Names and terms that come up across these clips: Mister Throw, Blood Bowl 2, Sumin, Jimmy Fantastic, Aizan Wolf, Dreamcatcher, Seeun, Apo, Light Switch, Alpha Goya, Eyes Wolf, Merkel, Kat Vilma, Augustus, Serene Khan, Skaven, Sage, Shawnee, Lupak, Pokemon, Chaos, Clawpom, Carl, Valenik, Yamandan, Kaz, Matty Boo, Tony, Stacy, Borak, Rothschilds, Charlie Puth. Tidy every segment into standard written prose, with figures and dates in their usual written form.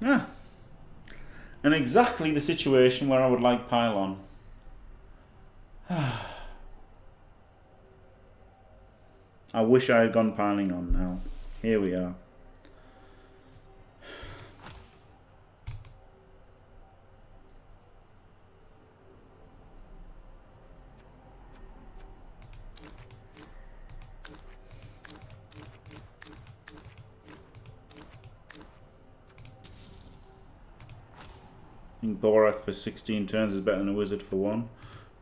Yeah. And exactly the situation where I would like Pylon. I wish I had gone piling on now. Here we are. I think Borak for 16 turns is better than a wizard for 1.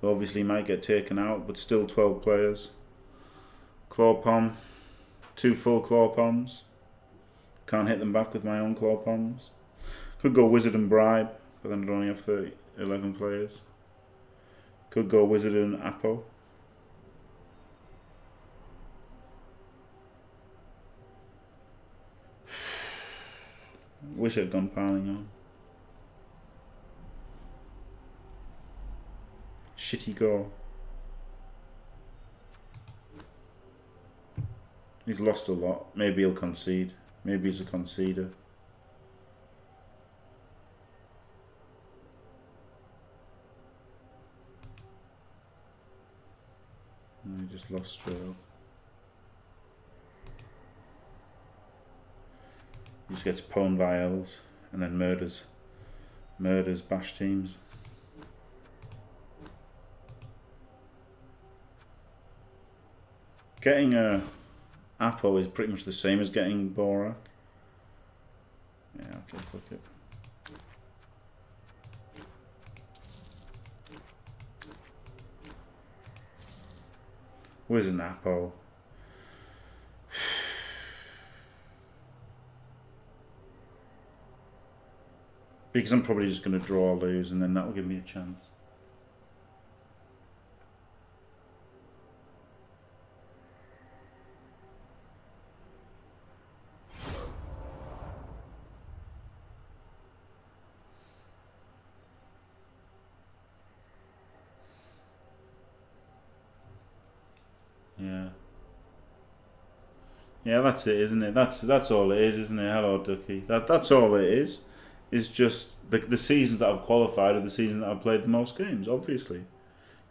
But obviously he might get taken out, but still 12 players. Clawpom. 2 full Clawpoms. Can't hit them back with my own Clawpoms. Could go wizard and bribe, but then I'd only have 11 players. Could go wizard and Apo. Wish I'd gone piling on. Shitty goal. He's lost a lot. Maybe he'll concede. Maybe he's a conceder. And he just lost trail. He just gets pwned by elves and then murders bash teams. Getting a Apo is pretty much the same as getting Borak. Yeah, okay, fuck it. Where's an Apo? Because I'm probably just going to draw or lose, and then that will give me a chance. Yeah, that's it, isn't it? That's all it is, isn't it? Hello, Ducky. That's all it is. It's just the seasons that I've qualified are the seasons that I've played the most games, obviously.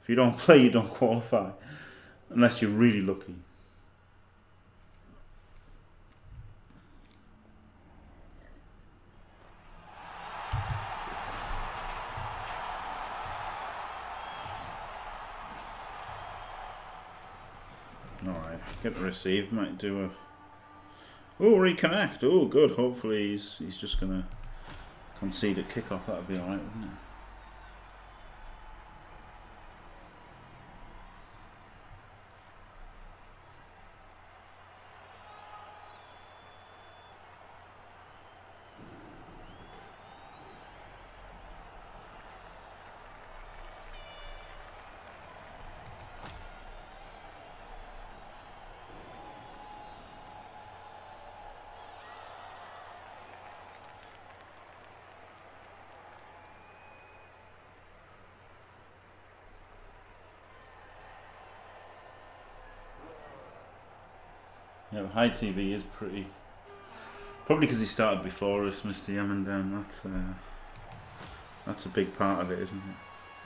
If you don't play, you don't qualify. Unless you're really lucky. Alright, get the receive, might do a... Oh, reconnect. Oh, good. Hopefully he's just going to concede a kickoff. That would be all right, wouldn't it? Yeah, high TV is pretty. Probably because he started before us, Mr. Yamandan. That's a big part of it, isn't it?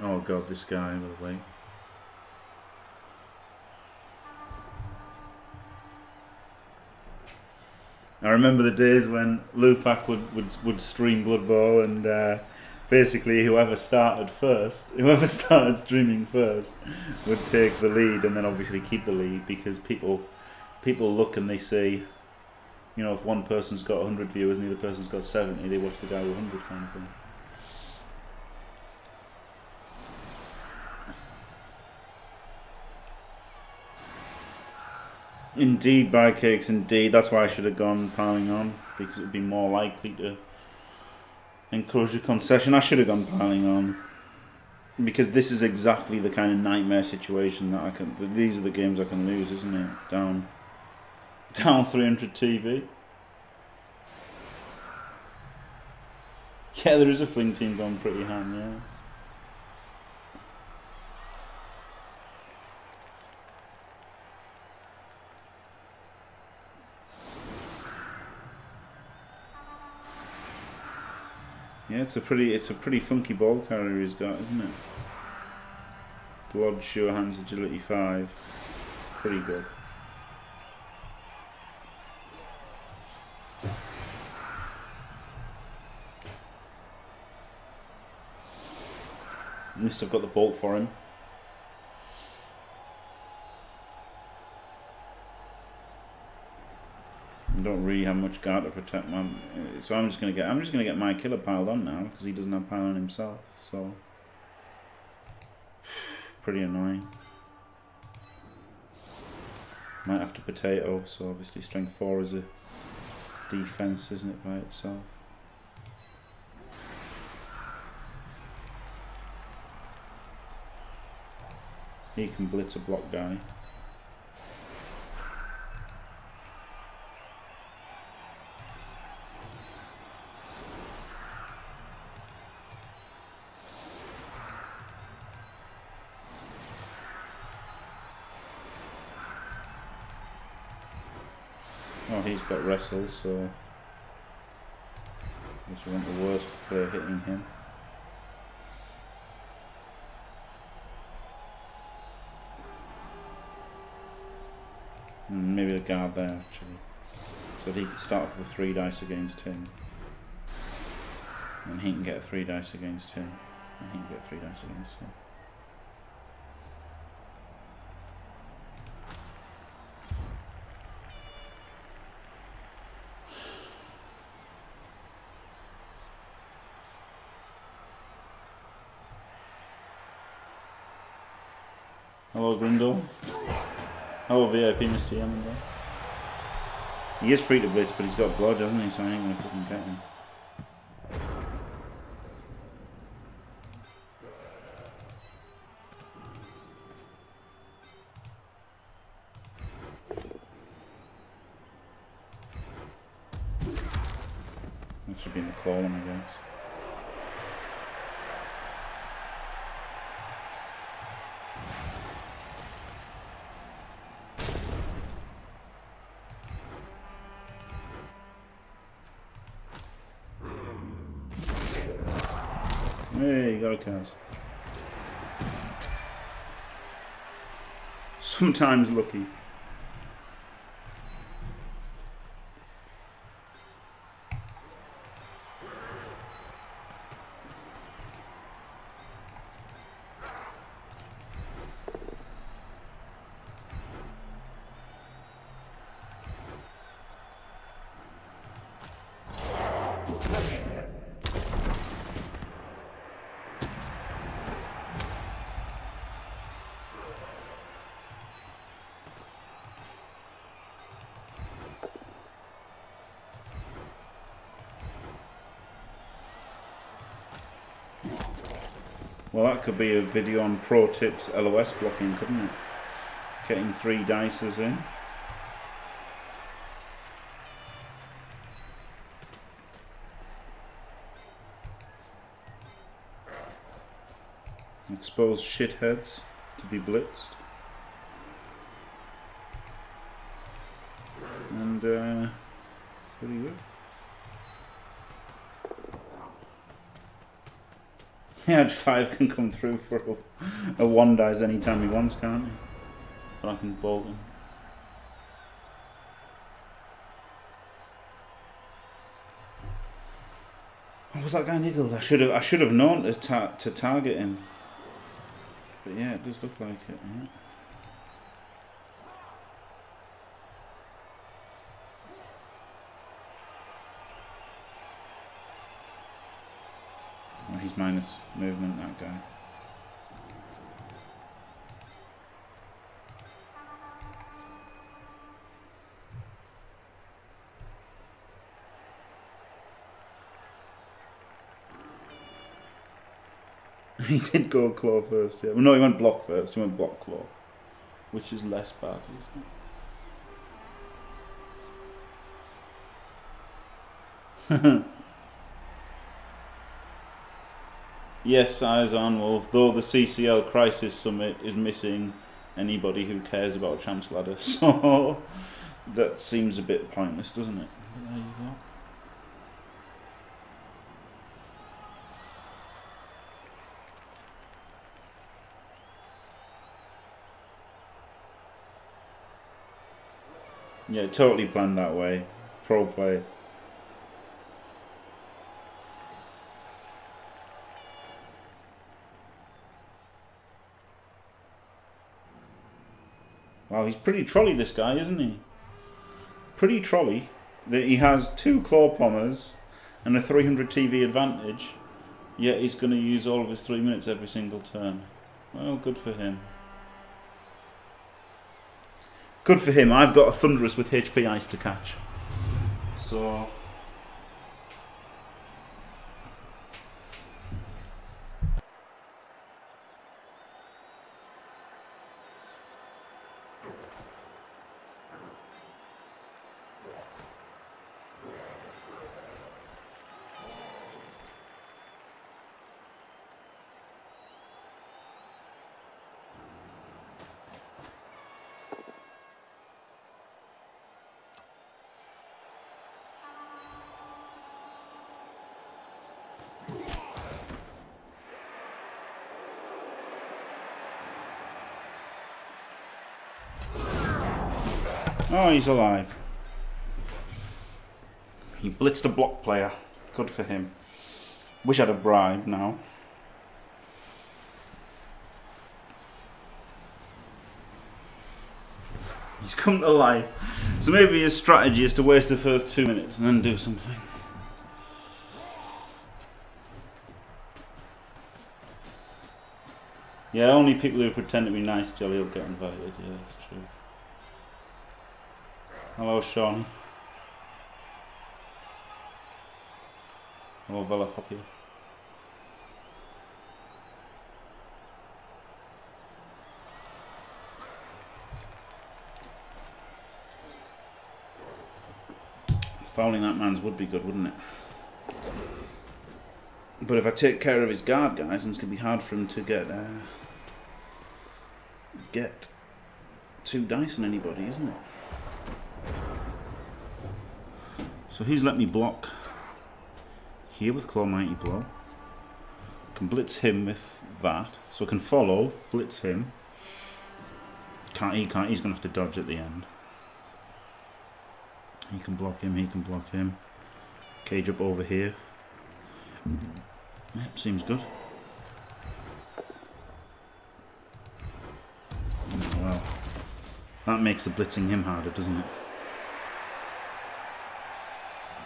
Oh God, this guy with a wing. I remember the days when Lupak would stream Blood Bowl, and basically whoever started streaming first, would take the lead, and then obviously keep the lead because people look and they see, you know, if one person's got 100 viewers and the other person's got 70, they watch the guy with 100 kind of thing. Indeed, by cakes, indeed. That's why I should have gone piling on, because it would be more likely to encourage a concession. I should have gone piling on, because this is exactly the kind of nightmare situation that I can... These are the games I can lose, isn't it? Down 300 TV. Yeah, there is a fling team gone pretty ham, yeah. Yeah, it's a pretty funky ball carrier he's got, isn't it? Blood, sure hands, agility 5. Pretty good. At least I've got the bolt for him. I don't really have much guard to protect my, so I'm just gonna get my killer piled on now because he doesn't have pile on himself. So pretty annoying. Might have to potato. So obviously strength 4 is a defense, isn't it, by itself? He can blitz a block guy. Oh, he's got wrestle, so I guess we want the worst player hitting him. Maybe a guard there, actually. So that he could start off with 3 dice against him. And he can get 3 dice against him. And he can get 3 dice against him. Hello, Grindle. Oh, VIP Mr. Yamandan. He is free to blitz, but he's got blood, hasn't he? So I ain't gonna fucking get him. That should be in the claw one, I guess. Sometimes lucky. Well, that could be a video on pro tips LOS blocking, couldn't it? Getting 3 dices in. Expose shitheads to be blitzed. And, pretty good. Yeah, 5 can come through for a 1 dice anytime he wants, can't he? But I can bolt him. Oh, was that guy niggled? I should have known to target him. But yeah, it does look like it. Yeah. Minus movement, that guy. He did go claw first, yeah. Well, no, he went block first, he went block claw. Which is less bad, isn't it? Yes, Aizan Wolf, though the CCL Crisis Summit is missing anybody who cares about Champs Ladder, so that seems a bit pointless, doesn't it? But there you go. Yeah, totally planned that way. Pro play. Wow, he's pretty trolley, this guy, isn't he? Pretty trolley that he has two Clawpommers and a 300 TV advantage, yet he's going to use all of his 3 minutes every single turn. Well, good for him. Good for him. I've got a Thunderous with HP Ice to catch. So... Oh, he's alive. He blitzed a block player. Good for him. Wish I had a bribe now. He's come to life. So maybe his strategy is to waste the first 2 minutes and then do something. Yeah, only people who pretend to be nice jelly will get invited. Yeah, that's true. Hello, Shawnee. Hello, Vela Hoppy. Fouling that man's would be good, wouldn't it? But if I take care of his guard, guys, then it's going to be hard for him to get two dice on anybody, isn't it? So he's let me block here with Claw Mighty Blow. Can blitz him with that, so I can follow, blitz him. He's gonna have to dodge at the end. He can block him, he can block him. Cage up over here. Yep, seems good. Well, that makes the blitzing him harder, doesn't it?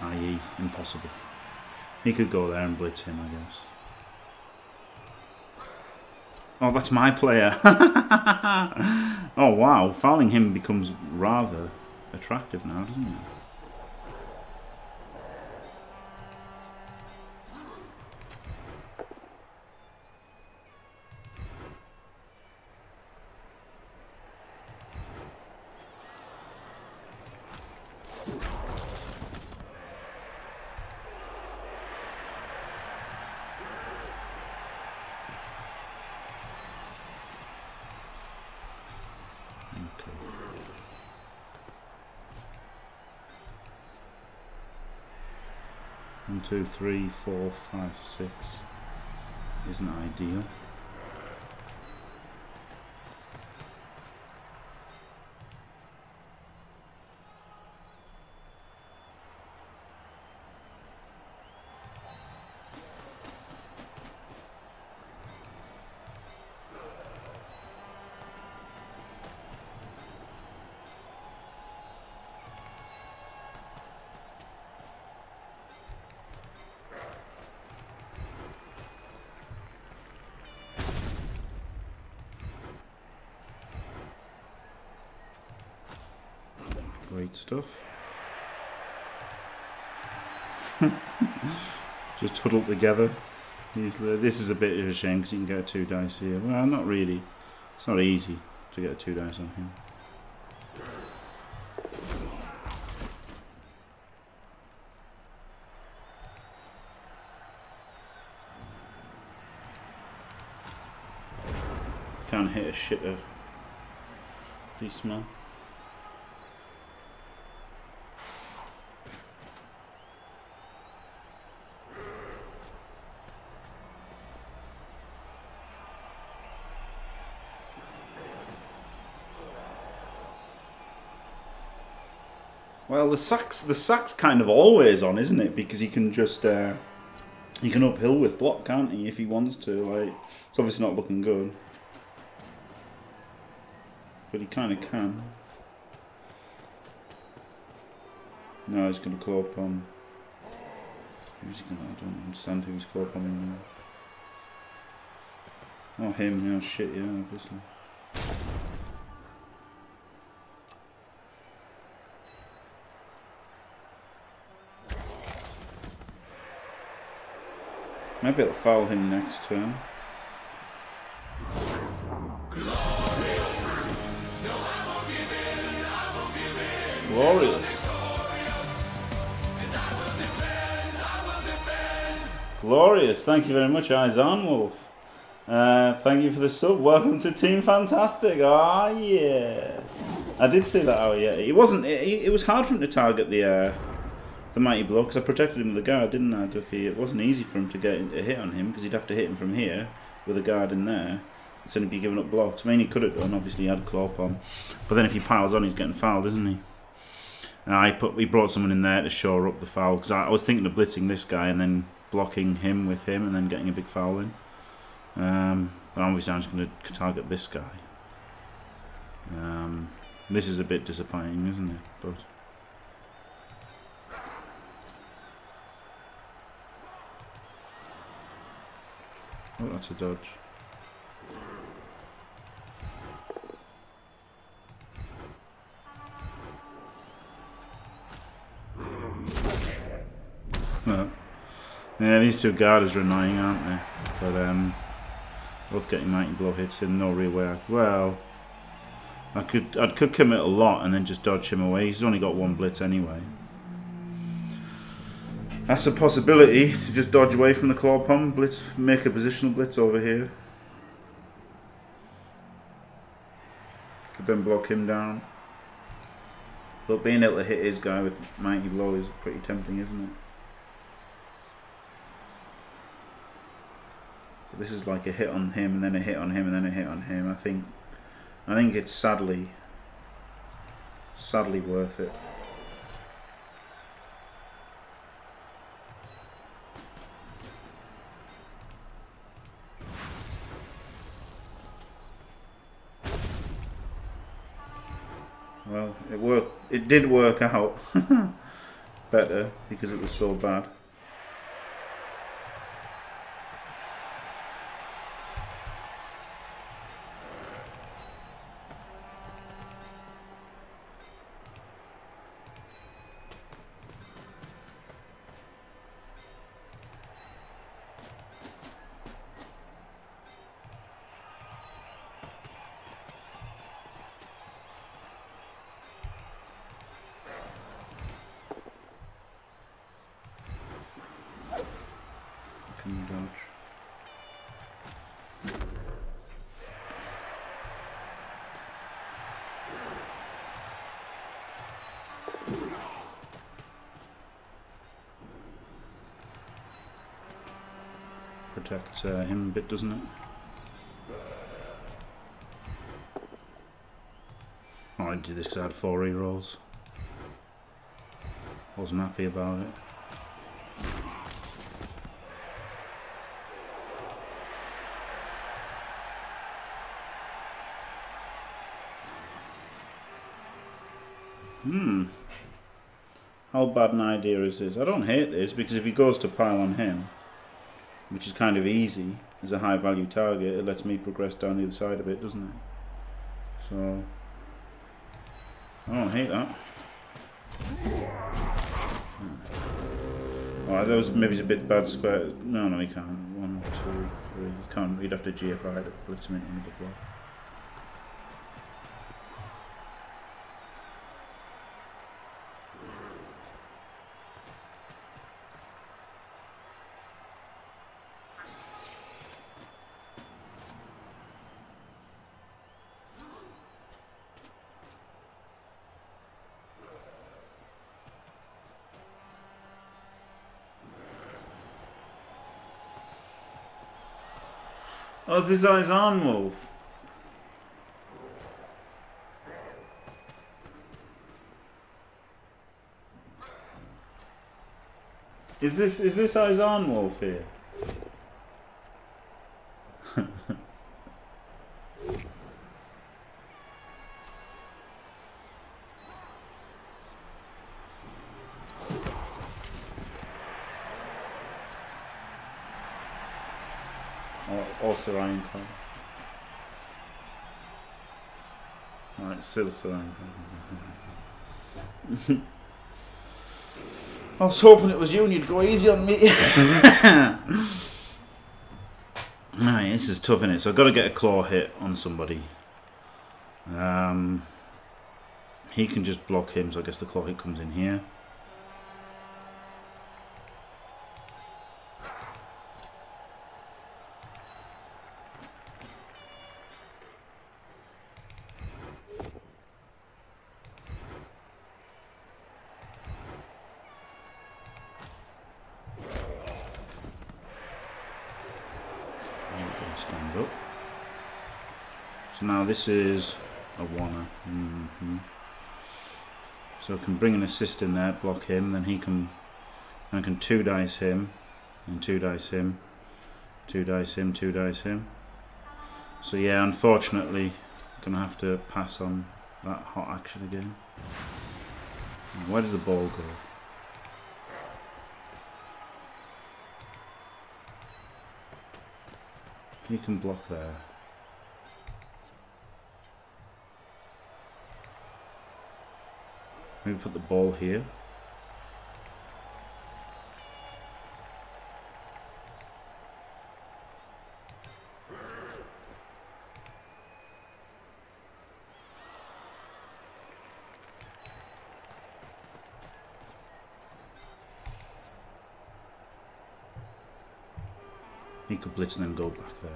I.e. impossible. He could go there and blitz him, I guess. Oh, that's my player. Oh, wow. Fouling him becomes rather attractive now, doesn't it? One, two, three, four, five, six isn't ideal. Great stuff. Just huddled together. This is a bit of a shame because you can get two dice here. Well, not really. It's not easy to get two dice on him. Can't hit a shitter. Beast man. Well, the sack's kind of always on, isn't it? Because he can just he can uphill with block, can't he? If he wants to, like, it's obviously not looking good, but he kind of can. No, he's gonna Clawpom. Who's he gonna? I don't understand who's Clawpomming there. Oh, him! Yeah, shit! Yeah, obviously. Maybe it'll foul him next turn. Glorious! No, I will give in, I will give in. Glorious! And I will defend, I will defend. Glorious! Thank you very much, Aizan Wolf. Thank you for the sub. Welcome to Team Fantastic. Ah, yeah. I did see that out, yeah. It wasn't. It was hard for him to target the mighty blow, because I protected him with a guard, didn't I, Ducky? It wasn't easy for him to get a hit on him, because he'd have to hit him from here with a guard in there. It's only be giving up blocks. I mean, he could have done. Obviously, he had Clawpom, but then if he piles on, he's getting fouled, isn't he? He brought someone in there to shore up the foul, because I was thinking of blitzing this guy and then blocking him with him and then getting a big foul in. But obviously, I'm just going to target this guy. This is a bit disappointing, isn't it? But oh, that's a dodge. No. Yeah, these two guarders are annoying, aren't they? But both getting mighty blow hits in, no real way. Well, I could commit a lot and then just dodge him away. He's only got one blitz anyway. That's a possibility, to just dodge away from the Clawpom, blitz, make a positional blitz over here. Could then block him down. But being able to hit his guy with mighty blow is pretty tempting, isn't it? But this is like a hit on him, and then a hit on him, and then a hit on him. I think it's sadly worth it. Well, it worked. It did work out better because it was so bad. Protects him a bit, doesn't it? Oh, I did this because I had 4 rerolls. Wasn't happy about it. How bad an idea is this? I don't hate this, because if he goes to pile on him, which is kind of easy as a high value target, it lets me progress down the other side a bit, doesn't it? So I don't hate that. Alright, that was maybe a bit bad square. No, he can't. 1, 2, 3. You can't. He'd have to GFI to put him in another block. Oh, this is Aizan Wolf. Is this Aizan Wolf here? Or Serene Khan. Alright, still Serene Khan. I was hoping it was you and you'd go easy on me. Alright, this is tough, innit? So I've got to get a claw hit on somebody. He can just block him, so I guess the claw hit comes in here. This is a wanna. So I can bring an assist in there, block him, then he can, and I can two dice him, and two dice him, two dice him, two dice him. So yeah, unfortunately, I'm gonna have to pass on that hot action again. Where does the ball go? He can block there. Maybe put the ball here. He could blitz and then go back there.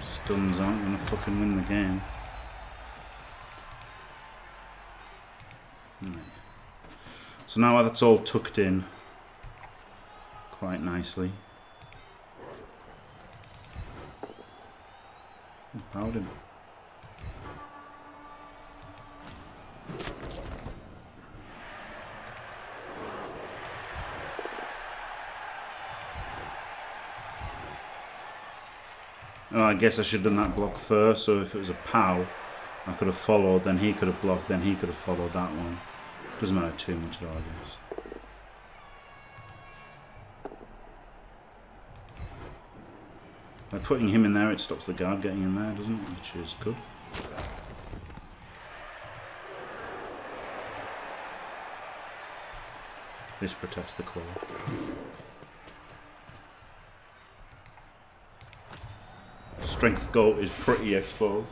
Stuns aren't gonna fucking win the game. Right. So now that's all tucked in quite nicely. Powder. I guess I should have done that block first, so if it was a POW, I could have followed, then he could have blocked, then he could have followed that one. Doesn't matter too much though, I guess. By putting him in there, it stops the guard getting in there, doesn't it? Which is good. This protects the claw. Strength goal is pretty exposed.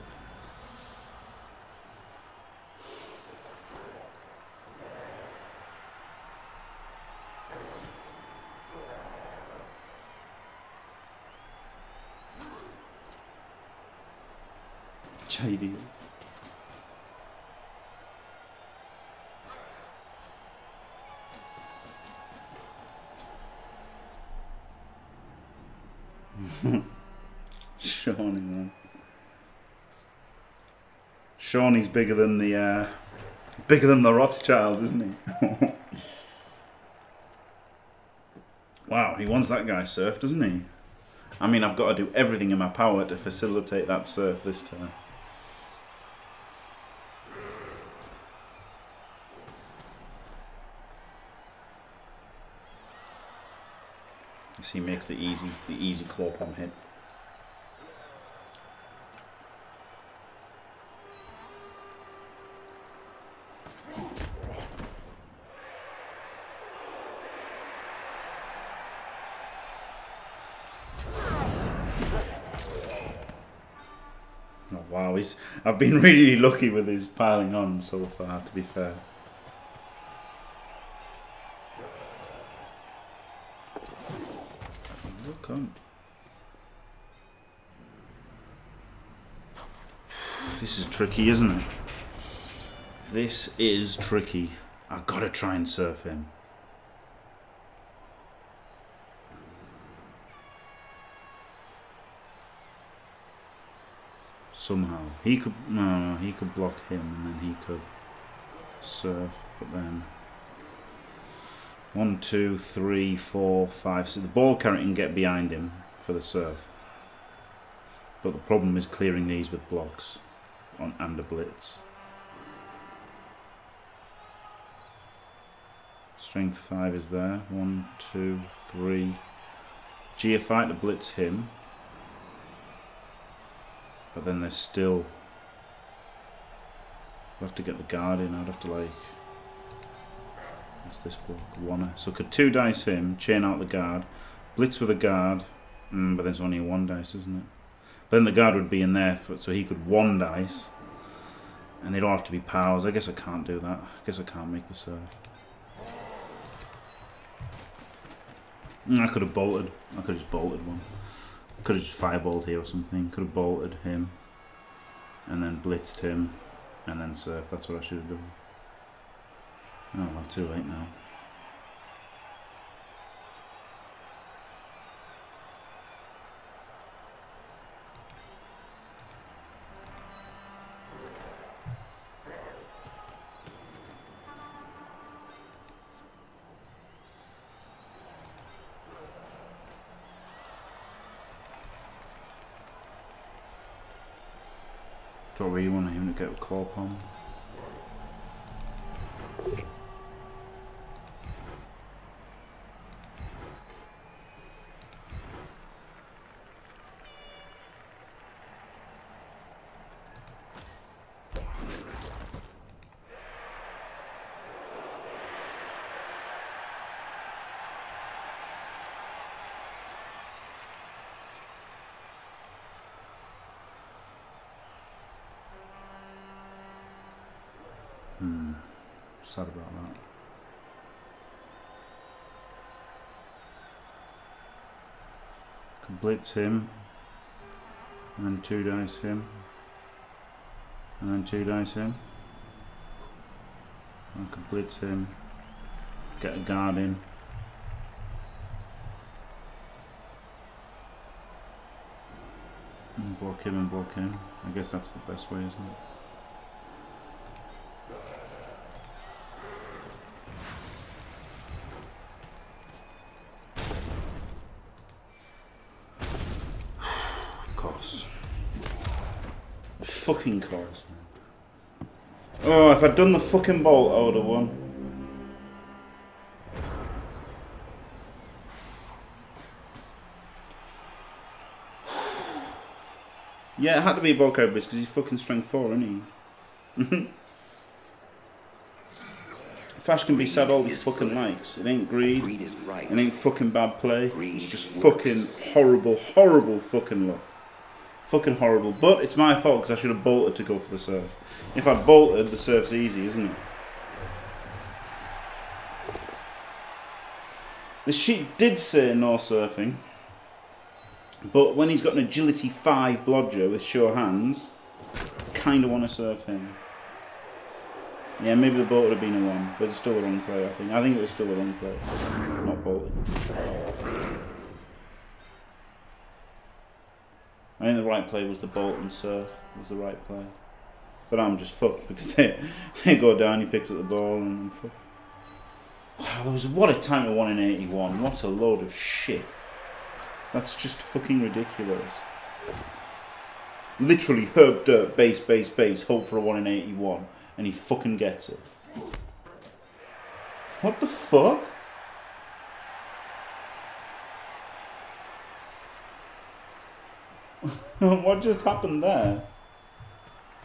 Chadies. Shawnee, man. Shawnee's bigger than the Rothschilds, isn't he? Wow, he wants that guy surf, doesn't he? I mean, I've got to do everything in my power to facilitate that surf this turn. You see, he makes the easy Clawpom hit. I've been really lucky with his piling on so far, to be fair. Look on. This is tricky, isn't it? This is tricky. I've got to try and surf him. somehow. He could, no, he could block him and then he could surf, but then 1, 2, 3, 4, 5, so the ball carrier can get behind him for the surf, but the problem is clearing these with blocks on and a blitz. Strength 5 is there. 1, 2, 3. Geofight to blitz him. But then there's still... I'll have to get the guard in. I'd have to like... What's this block? Wanna. So could 2 dice him, chain out the guard, blitz with a guard. But there's only 1 dice, isn't it? But then the guard would be in there, for, so he could 1 dice. And they don't have to be powers. I guess I can't do that. I guess I can't make the serve. I could have bolted. I could have just bolted one. Could have just fireballed here or something. Could have bolted him. And then blitzed him. And then surf. That's what I should have done. Oh, well, too late now. Don't really want him to get a Clawpom. Sad about that. Can blitz him, and then 2 dice him, and then 2 dice him. I can blitz him, get a guard in. And block him and block him. I guess that's the best way, isn't it? Fucking course. Oh, if I'd done the fucking bolt, I would have won. Yeah, it had to be a bolt code because he's fucking strength 4, isn't he? Fash can be sad all he fucking likes. It ain't greed. Greed is right. It ain't fucking bad play. Greed it's just fucking horrible, horrible fucking luck. Fucking horrible, but it's my fault because I should have bolted to go for the surf. If I bolted, the surf's easy, isn't it? The sheet did say no surfing, but when he's got an agility 5 blodger with sure hands, kind of want to surf him. Yeah, maybe the bolt would have been a 1, but it's still the wrong play, I think. I think it was still the wrong play, not bolting. I think the right play was the bolt and surf, was the right play. But I'm just fucked because they go down, he picks up the ball and I'm fucked. Wow, there was, what a time of 1 in 81. What a load of shit. That's just fucking ridiculous. Literally, herb dirt, base, base, hope for a 1 in 81. And he fucking gets it. What the fuck? What just happened there?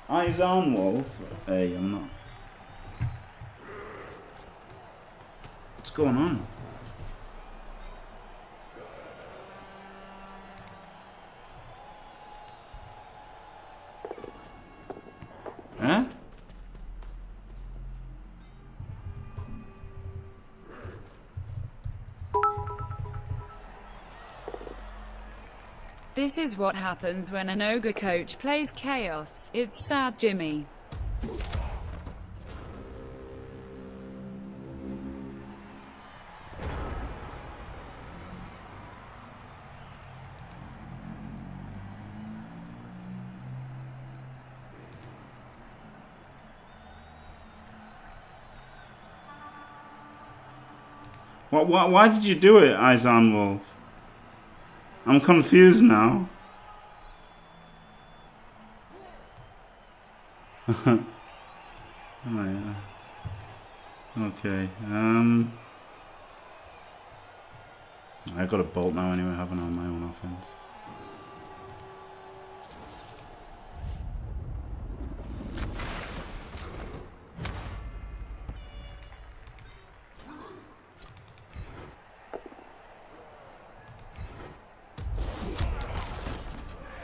Aizan Wolf? Hey, I'm not. What's going on? Huh? This is what happens when an ogre coach plays chaos. It's sad, Jimmy. Why did you do it, Aizan Wolf? I'm confused now. Oh, yeah. Okay, I've got a bolt now anyway, haven't I, on my own offense.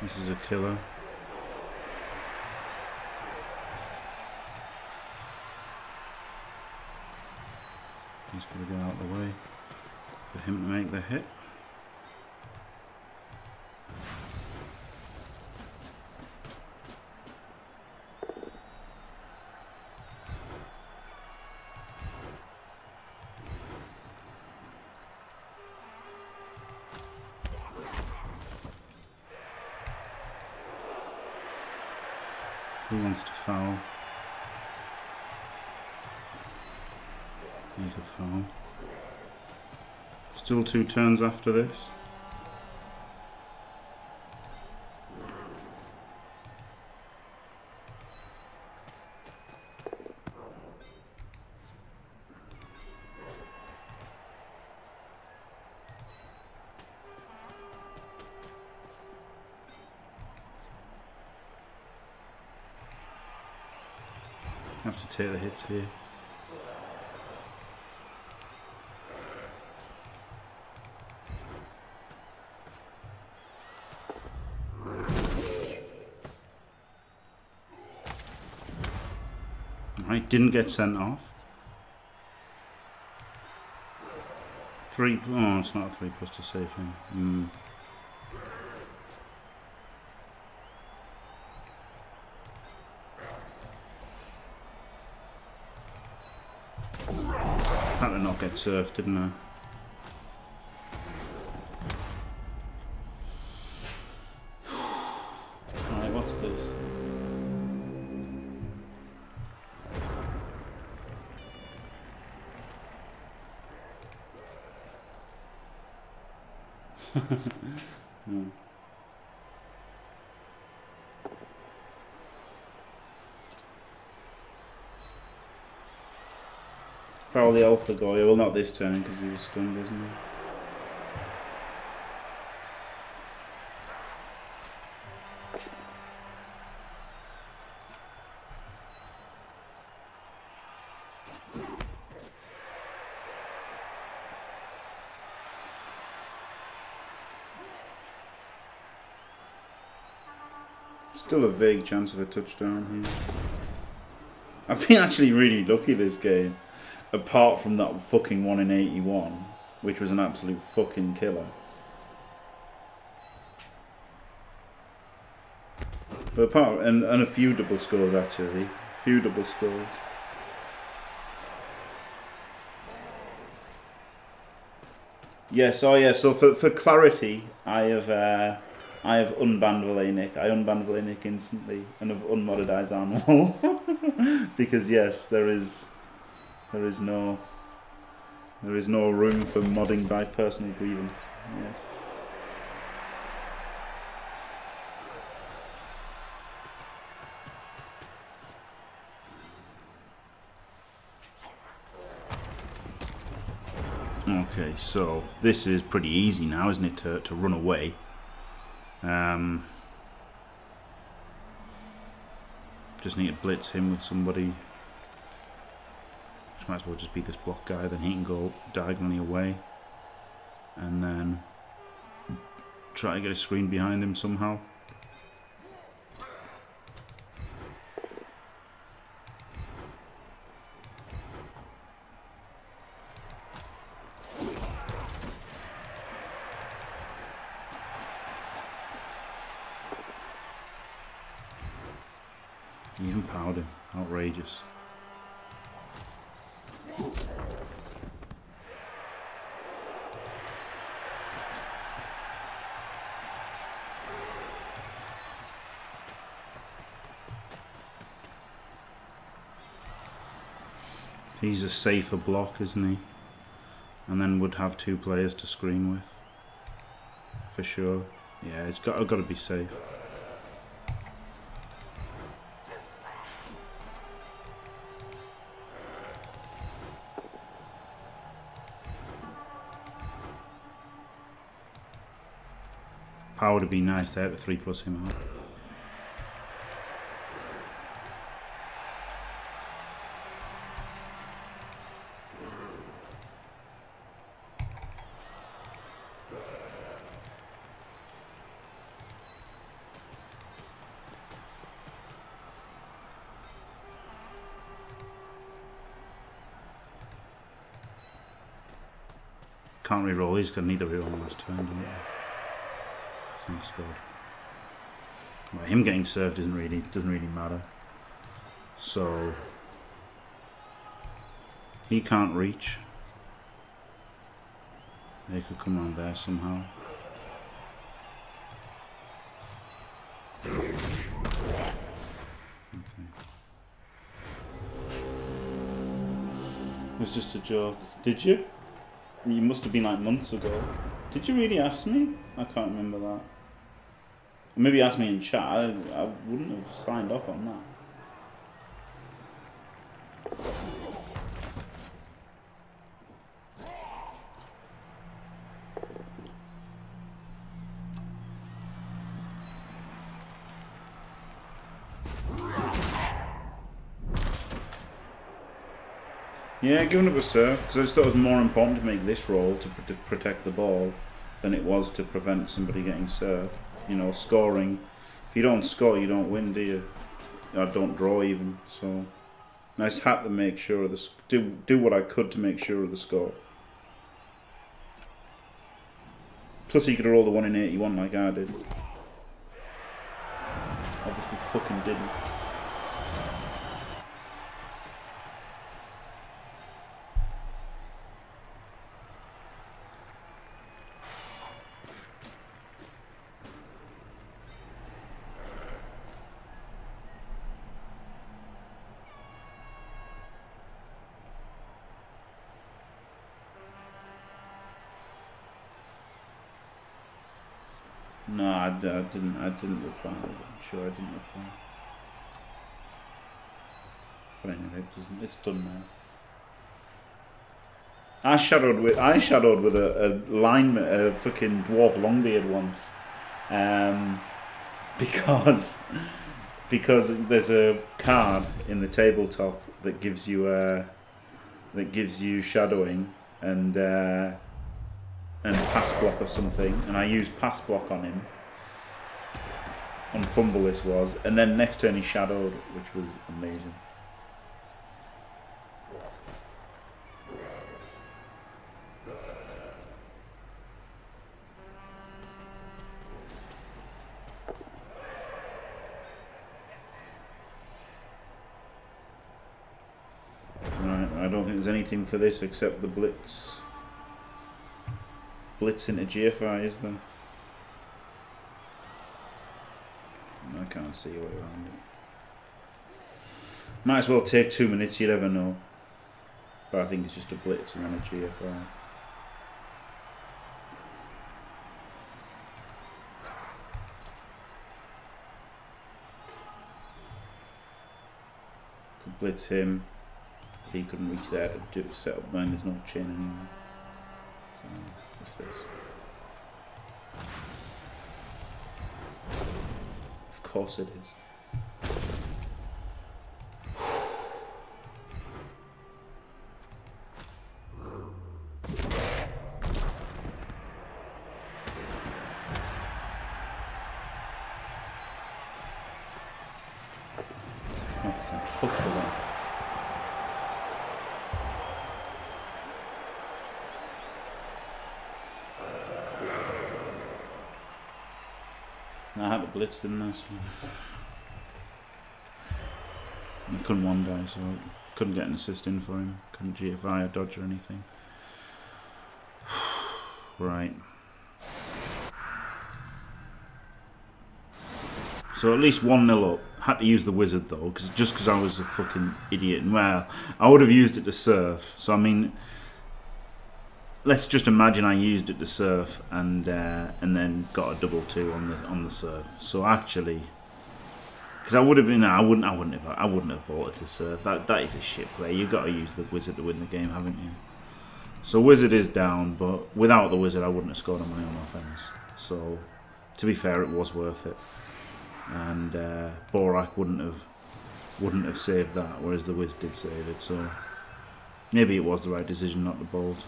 This is a killer. He's going to go out of the way for him to make the hit. Who wants to foul? He's a foul. Still 2 turns after this. Have to take the hits here. Right, didn't get sent off. 3, oh, it's not a 3+ to save him. Had to not get surfed, didn't I? Alright, what's this? Foul the Alpha Goya, well not this turn because he was stunned, isn't he? Still a vague chance of a touchdown here. I've been actually really lucky this game. Apart from that fucking 1 in 81, which was an absolute fucking killer. But apart and a few double scores actually. A few double scores. Yes, oh yeah, so for clarity, I have unbanned Valenik. I unbanned Valenik instantly and have unmodded Aizan Wolf. Because yes, there is no room for modding by personal grievance. Yes. Okay, so this is pretty easy now, isn't it, to run away? Just need to blitz him with somebody. Might as well just be this block guy, then he can go diagonally away and then try to get a screen behind him somehow. He even powered him, outrageous. He's a safer block, isn't he? and then would have two players to screen with, for sure. Yeah, it's got to be safe. Power would have been nice there to 3+ him out. Can't re-roll, he's going to need a re-roll last turn, don't he? Thanks God. Well, him getting served doesn't really matter. So he can't reach. They could come around there somehow. Okay. It was just a joke. Did you? You must have been like months ago. Did you really ask me? I can't remember that. Maybe you asked me in chat. I wouldn't have signed off on that. Yeah, giving up a serve, because I just thought it was more important to make this roll to protect the ball than it was to prevent somebody getting served. You know, scoring. If you don't score, you don't win, do you? Or don't draw even. So, I just had to make sure of the do what I could to make sure of the score. Plus, he could roll the 1 in 81 like I did. Obviously, fucking didn't. I didn't reply. I'm sure I didn't reply. But anyway, it's done now. I shadowed with a lineman, a fucking dwarf longbeard once, because there's a card in the tabletop that gives you shadowing and pass block or something, and I used pass block on him. On fumble this was, and then next turn he shadowed, which was amazing. Right, I don't think there's anything for this except the blitz. Blitz into GFI, is there? I can't see a way around it. Might as well take 2 minutes, you never know. But I think it's just a blitz and then a GFI. Could blitz him. He couldn't reach there to do the setup. Mine, there's no chain anymore. So, what's this? Of course it is. Blitz didn't I? So I couldn't one die, so I couldn't get an assist in for him. Couldn't GFI or dodge or anything. Right. So at least 1-0 up. Had to use the wizard though, just because I was a fucking idiot. Well, I would have used it to serve. So I mean, Let's just imagine I used it to surf and then got a double 2 on the surf. So actually, because I would have been, I wouldn't have bought it to surf. That is a shit play. You've got to use the wizard to win the game, haven't you? So wizard is down, but without the wizard, I wouldn't have scored on my own offense. So to be fair, it was worth it, and Borak wouldn't have saved that, whereas the wizard did save it. So maybe it was the right decision not to bolt.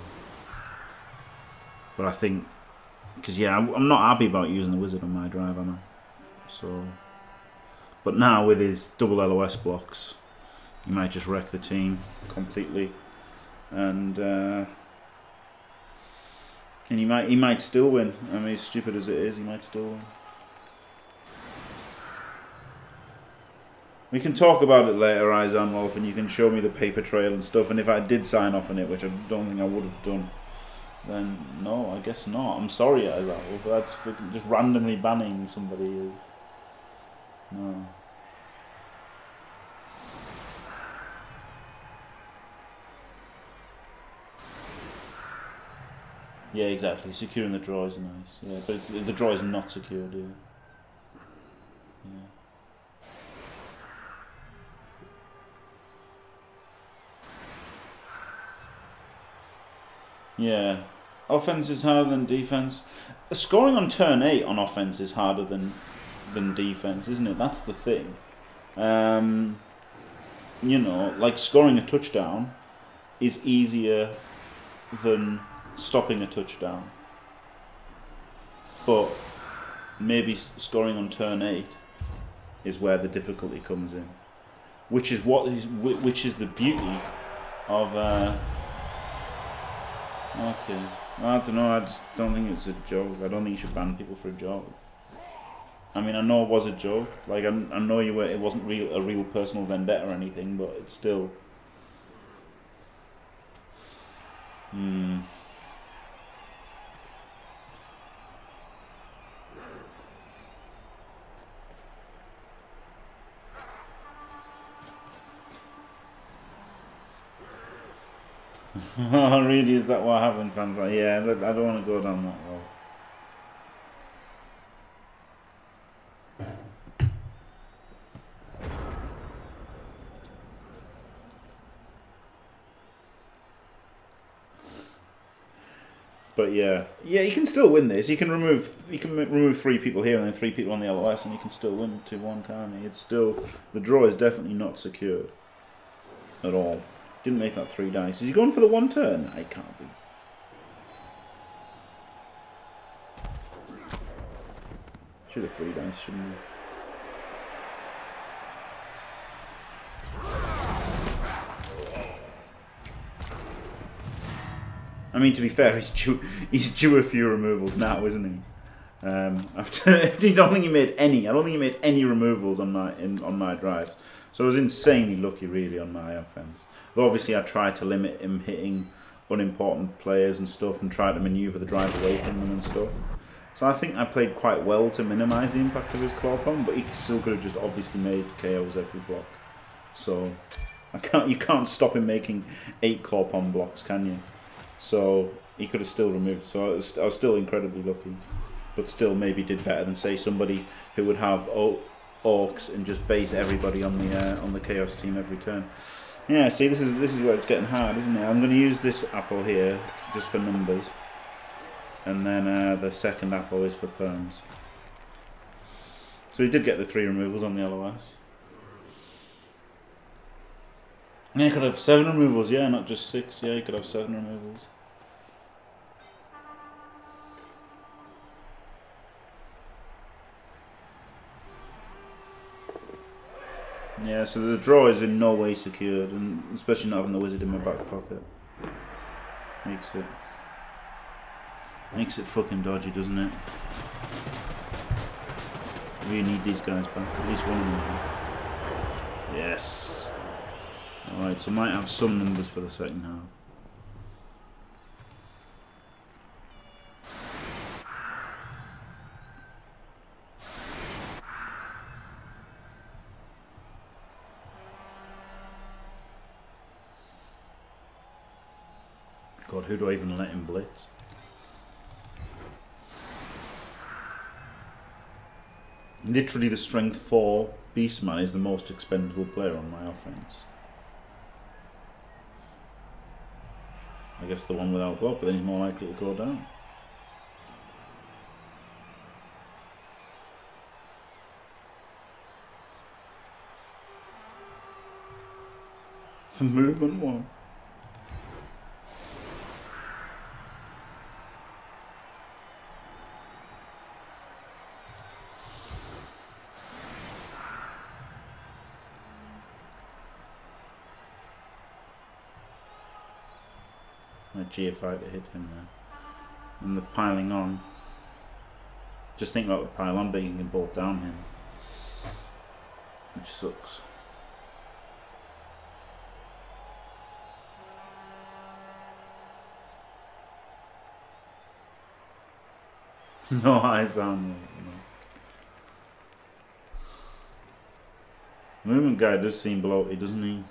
But I think, because yeah, I'm not happy about using the wizard on my drive, am I? So, but now with his double LOS blocks, he might just wreck the team completely, and he might still win. I mean, as stupid as it is, he might still win. We can talk about it later, Aizan Wolf, and you can show me the paper trail and stuff. And if I did sign off on it, which I don't think I would have done. Then no, I guess not. I'm sorry, I that. But that's freaking just randomly banning somebody is no. Yeah, exactly. Securing the draw is nice. Yeah, but it's, the draw is not secured. Yeah. Yeah. Yeah. Offense is harder than defense. Scoring on turn 8 on offense is harder than defense, isn't it? That's the thing. You know, like scoring a touchdown is easier than stopping a touchdown. But maybe scoring on turn 8 is where the difficulty comes in, which is what is the beauty of. Okay. I don't know, I just don't think it's a joke. I don't think you should ban people for a joke. I mean, I know it was a joke. Like, I know you were, it wasn't real, a real personal vendetta or anything, but it's still... Hmm. Really, is that what happened, fans? Yeah, I don't want to go down that road. But yeah, you can still win this. You can remove 3 people here and then 3 people on the LOS, and you can still win 2-1, can't you? It's still, the draw is definitely not secured at all. Didn't make that 3 dice. Is he going for the 1 turn? It can't be. Should have 3 dice, shouldn't he? I mean, to be fair, he's due a few removals now, isn't he? After I don't think he made any. I don't think he made any removals on my drives. So I was insanely lucky, really, on my offense. But obviously, I tried to limit him hitting unimportant players and stuff, and tried to maneuver the drive away from them and stuff. So I think I played quite well to minimise the impact of his Clawpom, but he still could have just obviously made KOs every block. So I can't, you can't stop him making 8 Clawpom blocks, can you? So he could have still removed. So I was still incredibly lucky, but still maybe did better than say somebody who would have Orcs and just base everybody on the Chaos team every turn. Yeah, see, this is where it's getting hard, isn't it? I'm going to use this apple here just for numbers, and then the second apple is for perms. So he did get the 3 removals on the LOS. Yeah, he could have 7 removals. Yeah, not just 6. Yeah, he could have 7 removals. Yeah, so the draw is in no way secured, and especially not having the wizard in my back pocket. Makes it fucking dodgy, doesn't it? We need these guys back, at least one of them. Yes. Alright, so might have some numbers for the second half. God, who do I even let him blitz? Literally the strength 4 Beastman is the most expendable player on my offense. I guess the one without block, but then he's more likely to go down. Movement 1. GFI to hit him there. And the piling on. Just think about the pile on, but you can bolt down him. Which sucks. No eyes on him. No. Movement guy does seem bloated, doesn't he?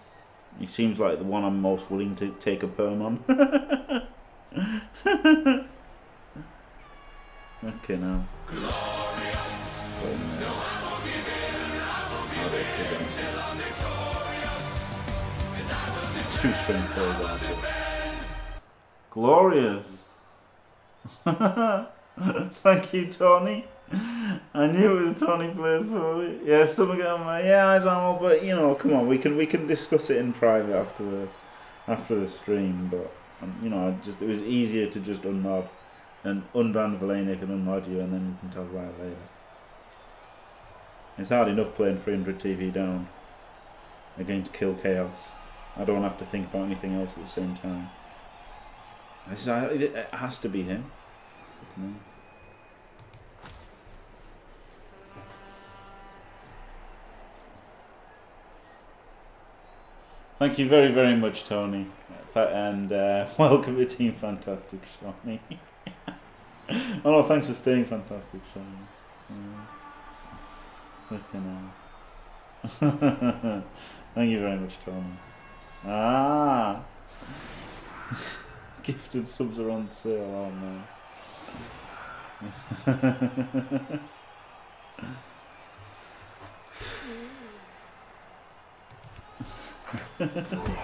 He seems like the one I'm most willing to take a perm on. Okay, now. Glorious. Wait a minute. No, I will be 2 strings throws after. Glorious. Thank you, Tony. I knew it was Tony plays poorly. Yeah, someone got on like, yeah, Eyes on Wolf, but you know, come on, we can discuss it in private after the stream. But you know, it was easier to just unmod and unban Valenik and unmod you, and then you can talk about it later. It's hard enough playing 300 TV down against Kill Chaos. I don't have to think about anything else at the same time. It has to be him. Fuck me. Thank you very, very much, Tony, and welcome to Team Fantastic, Shawnee. Oh no, thanks for staying, Fantastic, Shawnee. Thank you very much, Tony. Ah, gifted subs are on sale. Oh no. Oh,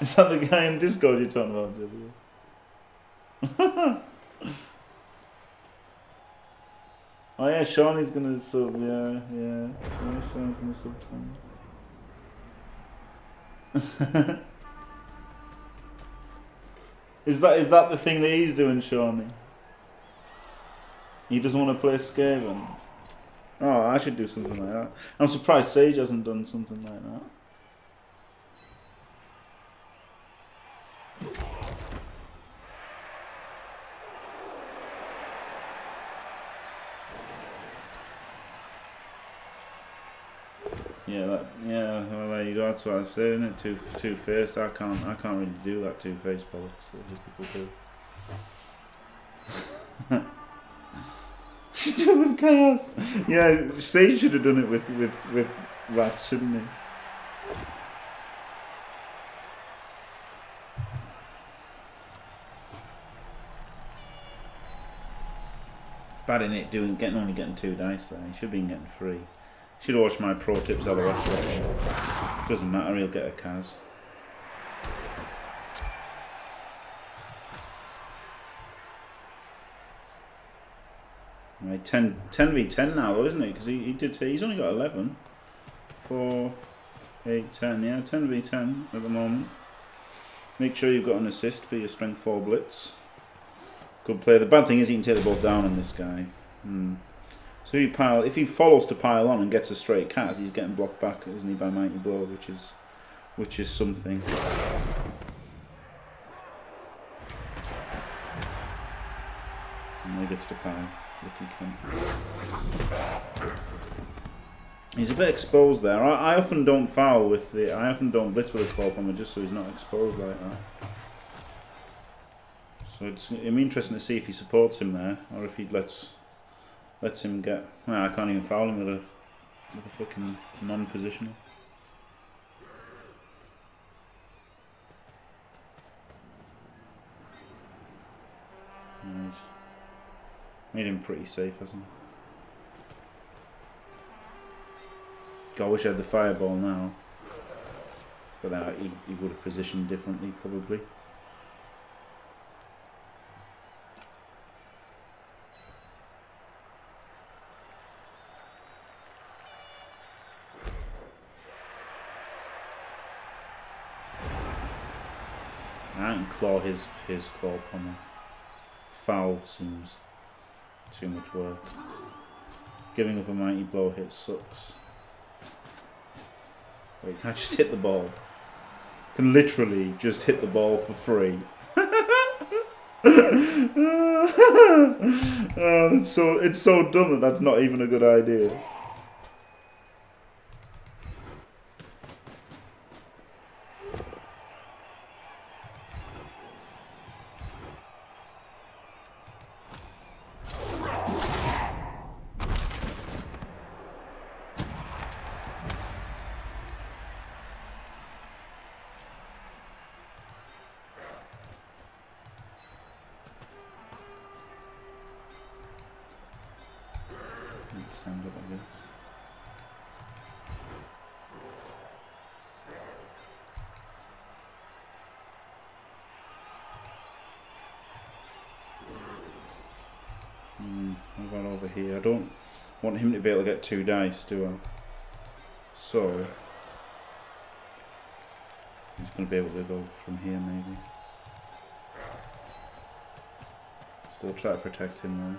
is that the guy in Discord you're talking about, W? Oh yeah, Shawnee's gonna sub, yeah, Shawnee's gonna sub Tony. Is that the thing that he's doing, Shawnee? He doesn't want to play Skaven. Oh, I should do something like that. I'm surprised Sage hasn't done something like that. Yeah, well there you go, that's what I said, isn't it? Two-faced. I can't really do that two-faced bollocks that people do. Should do it with Chaos. Yeah, Sage should have done it with Rats, shouldn't he? Bad in it doing only getting 2 dice there. He should be getting 3. Should have watched my pro tips all the rest of it. Doesn't matter, he'll get a Kaz. Right, 10v10 now, though, isn't it? Because he did say he's only got 11. 4, 8, 10. Yeah, 10v10 at the moment. Make sure you've got an assist for your strength 4 blitz. Good player. The bad thing is he can take the ball down on this guy. So if he follows to pile on and gets a straight cat, he's getting blocked back, isn't he, by Mighty Blow, which is something. And he gets to pile. Lucky cunt. He's a bit exposed there. I often don't foul with the. I often don't blitz with a Clawpom just so he's not exposed like that. So it'd be interesting to see if he supports him there or if he lets him get. Well, I can't even foul him with a fucking non-positional. Nice. Made him pretty safe, hasn't he? God, I wish I had the fireball now. But he would have positioned differently, probably. I can claw his claw pommer. Foul seems too much work. Giving up a mighty blow hit sucks. Wait, can I just hit the ball? Can literally just hit the ball for free. Oh, it's so dumb that that's not even a good idea. I don't want him to be able to get two dice, do I? So he's going to be able to go from here, maybe. Still try to protect him, right?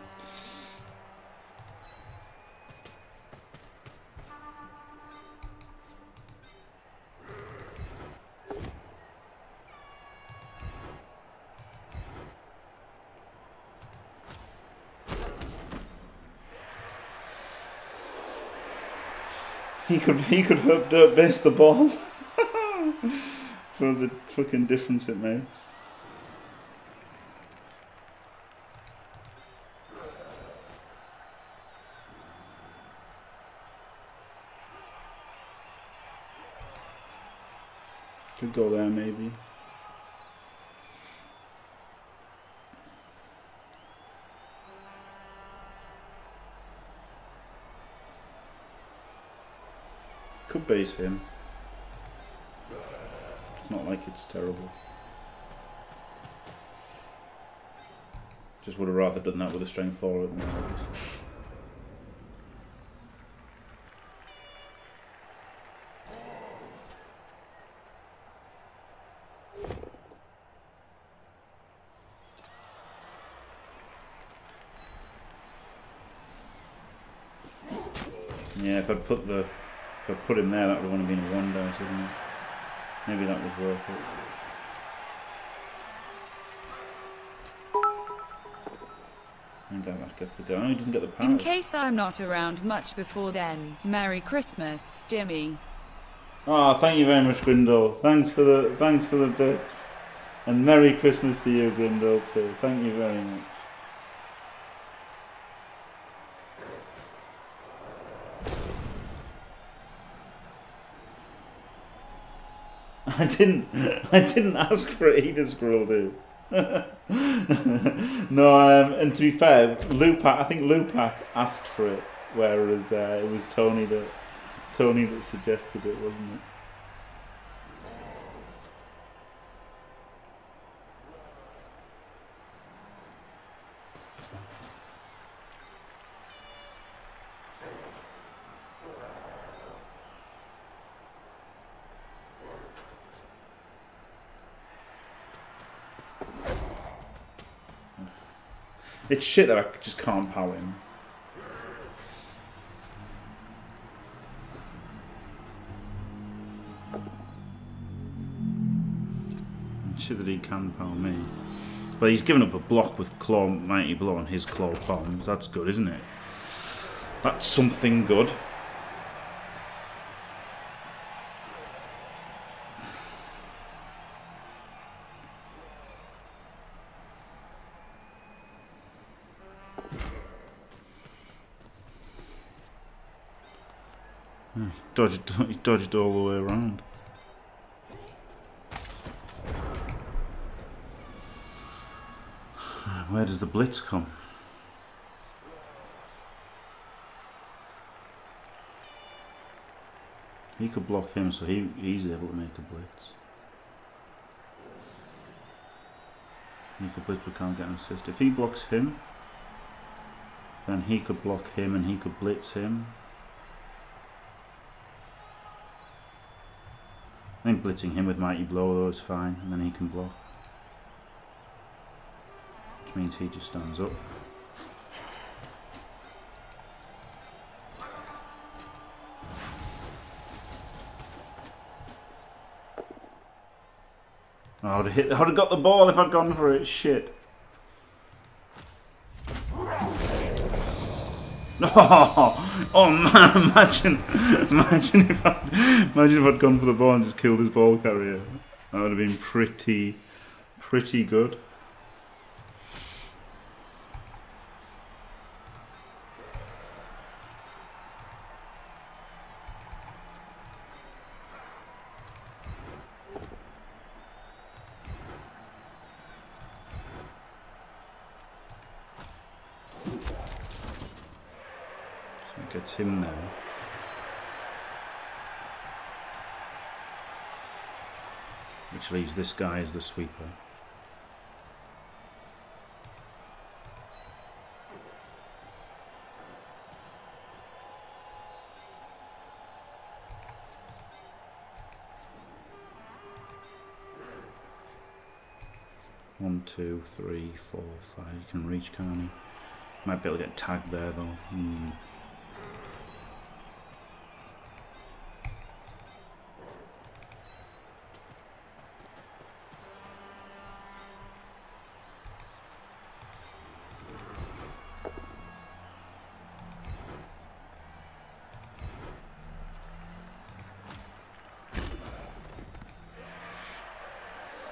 He could herp dirt base the ball for the fucking difference it makes. Could go there maybe. Could base him. It's not like it's terrible. Just would have rather done that with a strength forward. Yeah, if I put the... If I put him there, that would have only been a one dice, wouldn't it? Maybe that was worth it. And then that gets the guy. He doesn't get the power. In case I'm not around much before then, Merry Christmas, Jimmy. Ah, oh, thank you very much, Grindle. Thanks for the bits, and Merry Christmas to you, Grindle, too. Thank you very much. I didn't ask for it either, Squirrel Dude. No, and to be fair, Lupak, I think Lupak asked for it, whereas it was Tony that suggested it, wasn't it? It's shit that I just can't power him. It's shit that he can power me. But he's given up a block with Claw Mighty Blow on his Claw Palms. That's good, isn't it? That's something good. He dodged all the way around. Right, Where does the blitz come? He could block him, so he's able to make a blitz. He could blitz but can't get an assist. If he blocks him, then he could block him and he could blitz him. I think blitzing him with Mighty Blow though is fine, and then he can block. Which means he just stands up. I would have got the ball if I'd gone for it. Shit. Oh man, imagine if I'd gone for the ball and just killed his ball carrier. That would have been pretty good. Gets him there. Which leaves this guy as the sweeper. One, two, three, four, five. You can reach, can't he? Might be able to get tagged there though.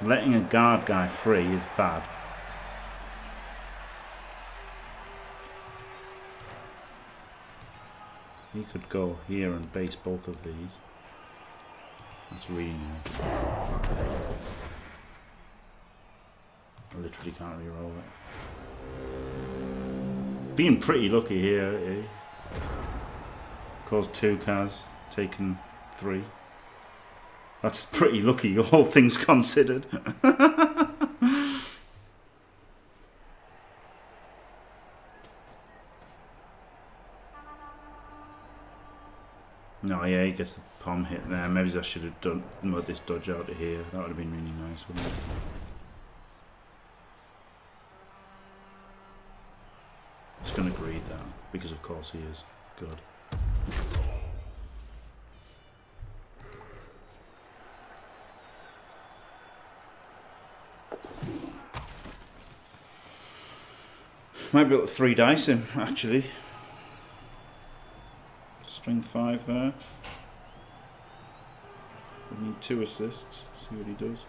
Letting a guard guy free is bad. He could go here and base both of these. That's really nice. I literally can't re-roll it. Being pretty lucky here, eh? Caused 2 Kaz, taken 3. That's pretty lucky, all things considered. No, yeah, he gets the palm hit there. Maybe I should have done this dodge out of here. That would have been really nice, wouldn't it? Just going to greed that, because of course he is. Good. Might be able to 3-dice him, actually. String 5 there. We need 2 assists, see what he does.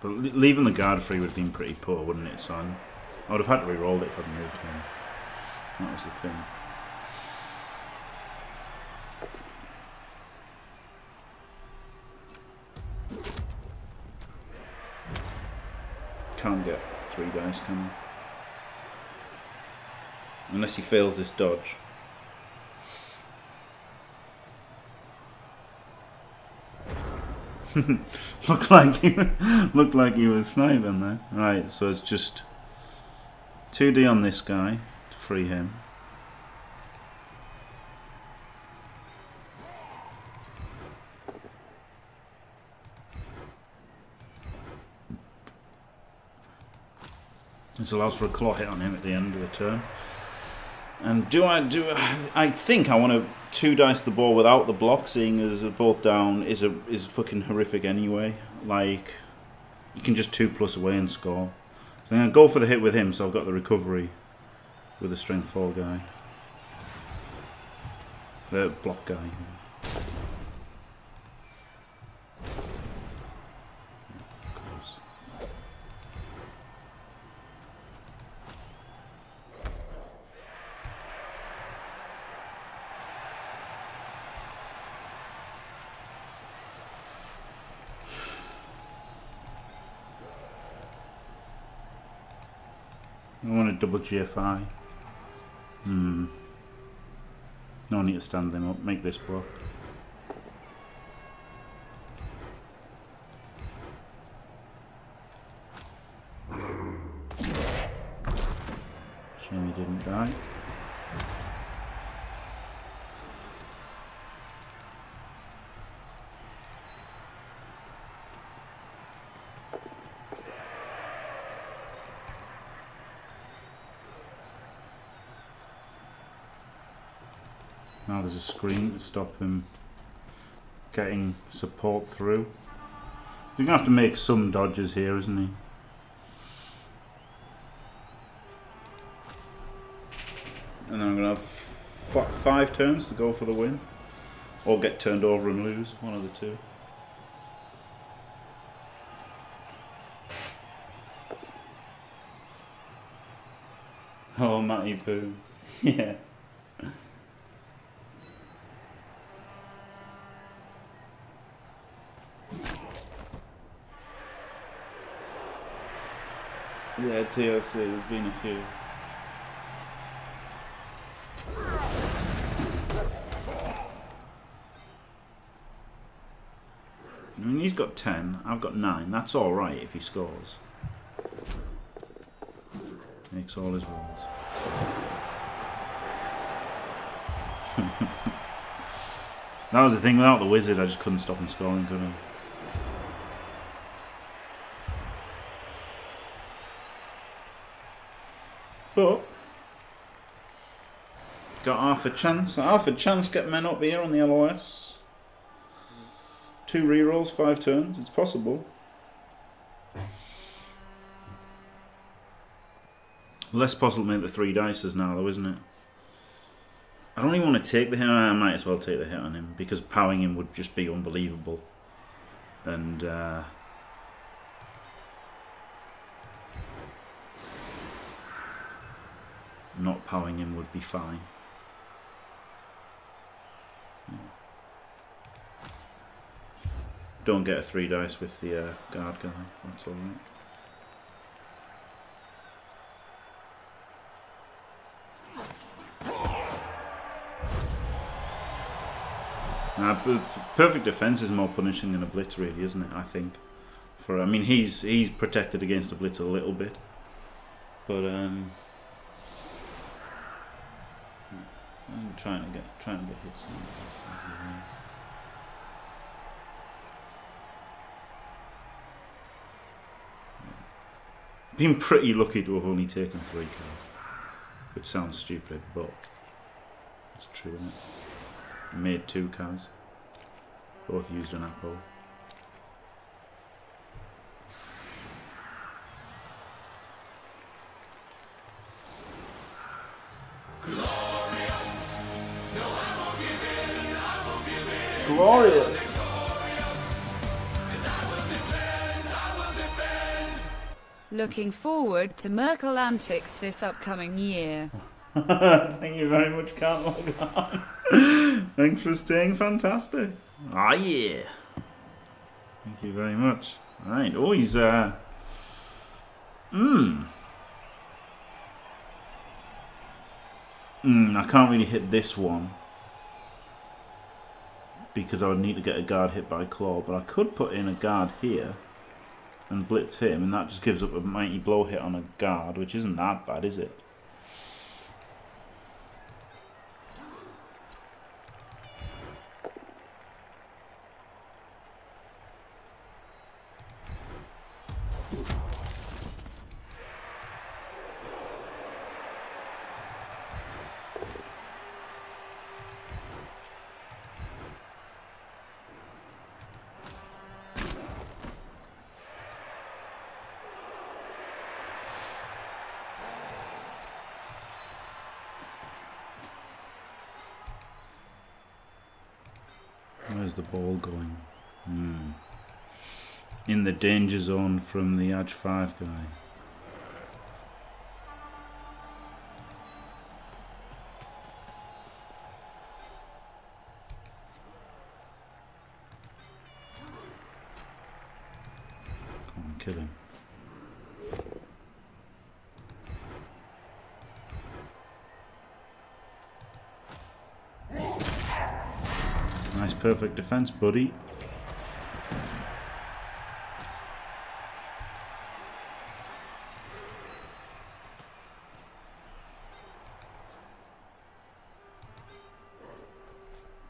But leaving the guard free would have been pretty poor, wouldn't it, son? I would have had to re-roll it if I'd moved him. That was the thing. Can't get 3 dice, can he? Unless he fails this dodge. Looked like he was sniping there. Right, so it's just 2D on this guy to free him. This allows for a claw hit on him at the end of the turn. And I think I want to 2-dice the ball without the block, seeing as both down is fucking horrific anyway. Like, you can just 2+ away and score. So I'm going to go for the hit with him, so I've got the recovery with the strength 4 guy. The block guy. I want a double GFI. No need to stand them up, make this block. Shame he didn't die. Now there's a screen to stop him getting support through. He's gonna have to make some dodges here, isn't he? And then I'm gonna have 5 turns to go for the win, or get turned over and lose, one of the two. Oh, Matty Boo, yeah. Yeah, TLC, there's been a few. I mean, he's got 10, I've got 9. That's alright if he scores. Makes all his rolls. That was the thing, without the wizard, I just couldn't stop him scoring, could I? But got half a chance. Half a chance get men up here on the LOS. 2 rerolls, 5 turns. It's possible. Less possible to make the 3 dices now, though, isn't it? I don't even want to take the hit. I might as well take the hit on him because powering him would just be unbelievable. And not powering him would be fine. Don't get a 3 dice with the guard guy, that's alright. Perfect defense is more punishing than a blitz, really, isn't it? I think. For I mean, he's protected against a blitz a little bit, but I'm trying to get hits. Been pretty lucky to have only taken 3 cards, which sounds stupid, but it's true, isn't it? Made 2 cards, both used an Apo. Glorious. Looking forward to Merkel antics this upcoming year. Thank you very much, Carl. Thanks for staying fantastic. Ah, yeah. Thank you very much. All right. Oh, he's I can't really hit this one, because I would need to get a guard hit by Claw, but I could put in a guard here and blitz him, and that just gives up a mighty blow hit on a guard, which isn't that bad, is it? the ball going? In the danger zone from the edge 5 guy. Nice, perfect defense, buddy.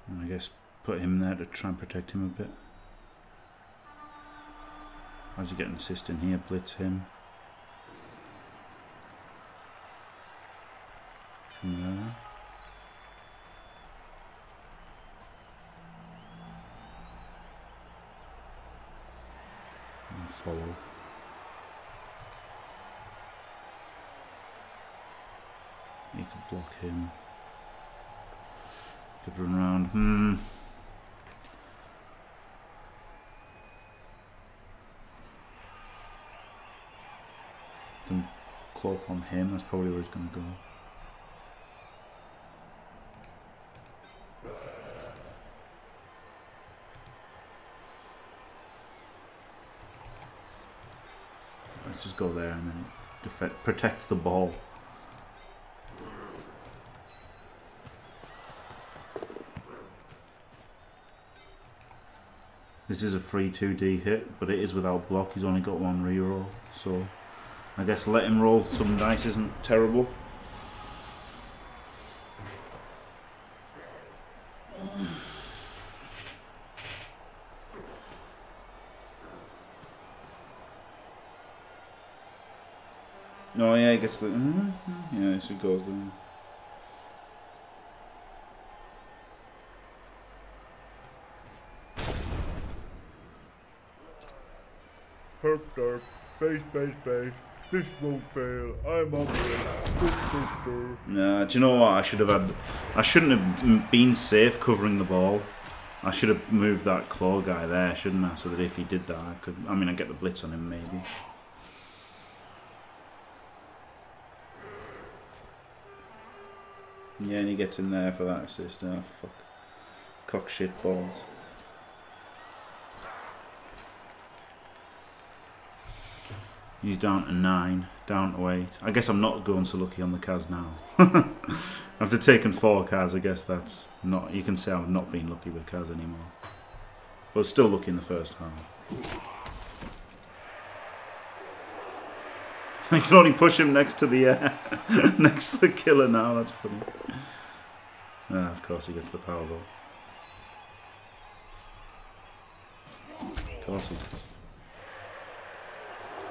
And I guess put him there to try and protect him a bit. How's he get an assist in here? Blitz him. From there. And follow. You could block him. Could run around. Clawpom him, that's probably where he's going to go. Let's just go there and then it protects the ball. This is a free 2D hit, but it is without block. He's only got one reroll, so I guess let him roll some dice isn't terrible. Oh yeah, he gets the... yeah, so he goes there. Herp, derp, base, base, base. This won't fail. I'm on it. Nah, do you know what? I should have had. I shouldn't have been safe covering the ball. I should have moved that claw guy there, shouldn't I? So that if he did that, I could. I mean, I'd get the blitz on him maybe. Yeah, and he gets in there for that assist. Oh fuck! Cock shit balls. He's down to 9, down to 8. I guess I'm not going so lucky on the Kaz now. After taking 4 Kaz, I guess that's not... You can say I've not been lucky with Kaz anymore. But still lucky in the first half. I can only push him next to the next to the killer now. That's funny. Ah, of course he gets the power ball. Of course he does.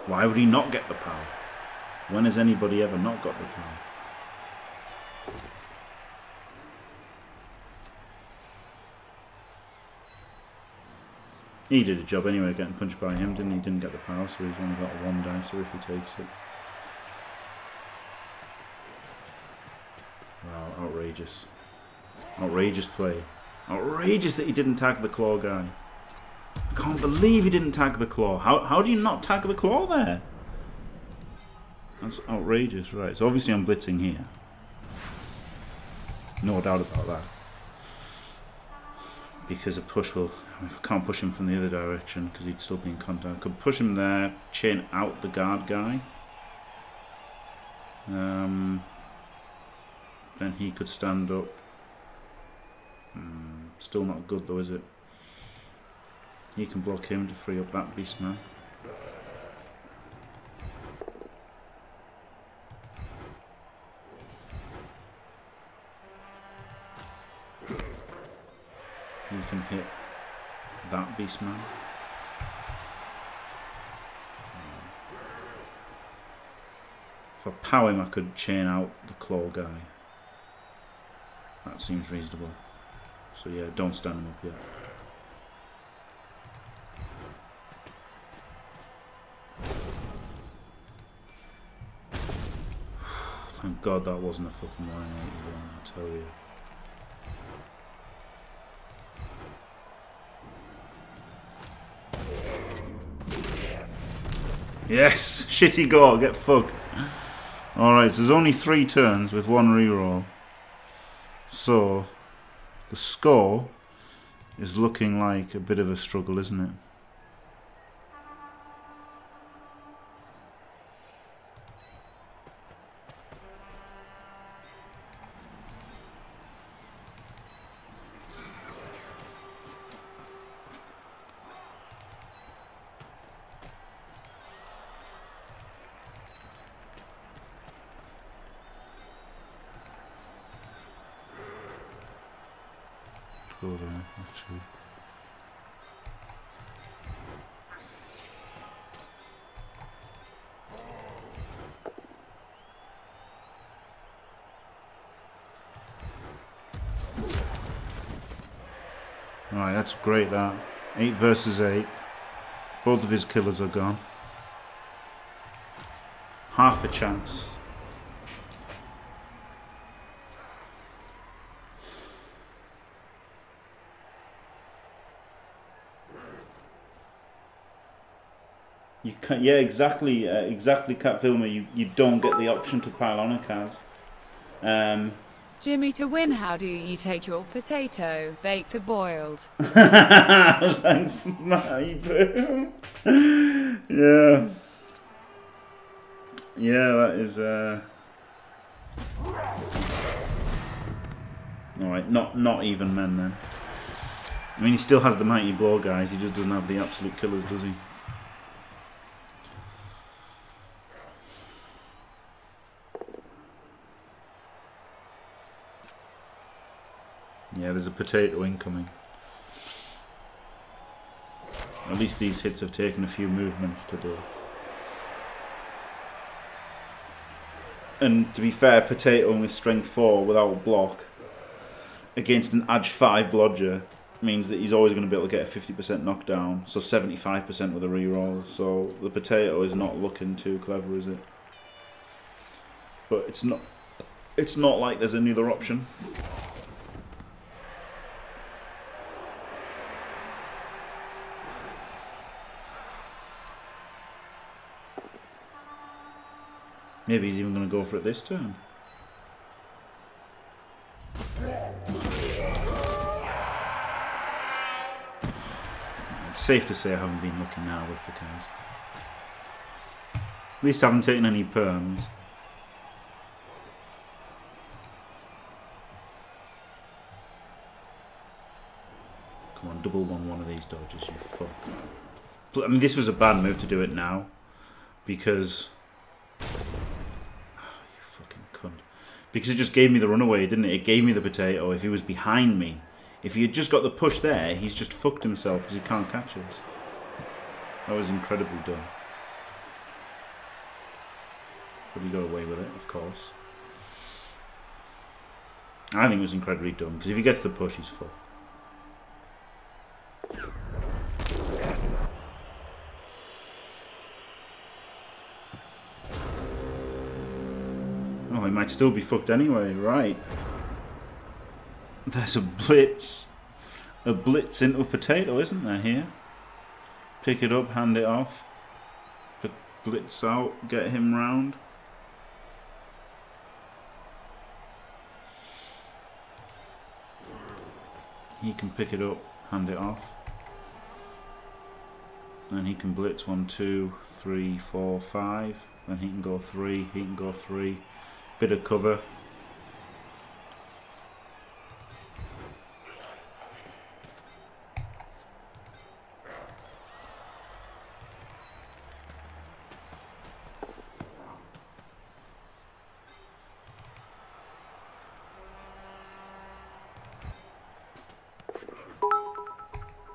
Why would he not get the power? When has anybody ever not got the power? He did a job anyway, getting punched by him, didn't he? Didn't get the power, so he's only got 1 dicer if he takes it. Wow, outrageous. Outrageous play. Outrageous that he didn't tag the claw guy. I can't believe he didn't tag the claw. How do you not tag the claw there? That's outrageous, right? So obviously I'm blitzing here. No doubt about that. Because a push will... If I can't push him from the other direction, because he'd still be in contact. I could push him there, chain out the guard guy. Then he could stand up. Still not good though, is it? You can block him to free up that beast man. You can hit that beast man. If I power him, I could chain out the claw guy. That seems reasonable. So yeah, don't stand him up yet. Thank God that wasn't a fucking 181, I tell you. Yes! Shitty goal, get fucked. Alright, so there's only 3 turns with 1 reroll. So, the score is looking like a bit of a struggle, isn't it? Alright, that's great, that. 8 versus 8. Both of his killers are gone. Half a chance. You can't, yeah, exactly, exactly, Kat Vilma. You don't get the option to pile on a Kaz. Jimmy, to win, how do you take your potato, baked or boiled? Thanks, Matty Boo. Yeah. Yeah, that is... Alright, not even men then. I mean, he still has the mighty blow, guys. He just doesn't have the absolute killers, does he? Yeah, there's a potato incoming. At least these hits have taken a few movements today. And to be fair, potato with strength 4 without block against an Edge 5 blodger means that he's always going to be able to get a 50% knockdown, so 75% with a reroll. So the potato is not looking too clever, is it? But it's not like there's any other option. Maybe he's even going to go for it this turn. It's safe to say I haven't been looking now with the Kaz. At least I haven't taken any perms. Come on, double one of these dodges, you fuck. I mean, this was a bad move to do it now. Because... Because it just gave me the runaway, didn't it? It gave me the potato. If he was behind me, if he had just got the push there, he's just fucked himself because he can't catch us. That was incredibly dumb. But he got away with it, of course. I think it was incredibly dumb because if he gets the push, he's fucked. Oh, he might still be fucked anyway, right. There's a blitz. A blitz into a potato, isn't there, here? Pick it up, hand it off. Blitz out, get him round. He can pick it up, hand it off. And he can blitz 1, 2, 3, 4, 5. Then he can go 3, he can go 3. Bit of cover.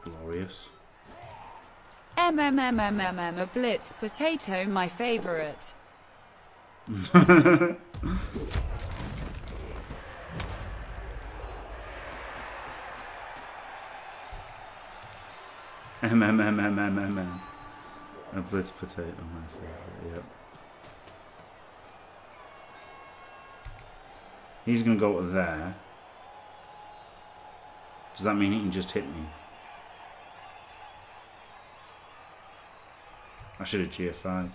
Glorious. A blitz potato, my favorite. A blitz potato, my favourite, yep. He's going to go to there. Does that mean he can just hit me? I should have GFI.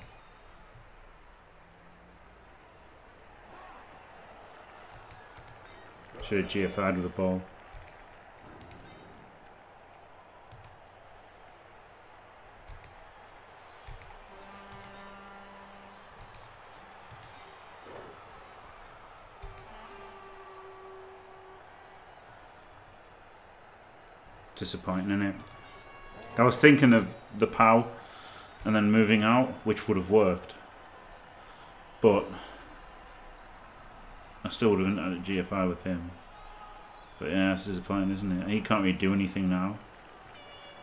Should have GFI'd with the ball. Disappointing, isn't it? I was thinking of the POW and then moving out, which would have worked, but I still would have had a GFI with him. But yeah, that's disappointing, isn't it? He can't really do anything now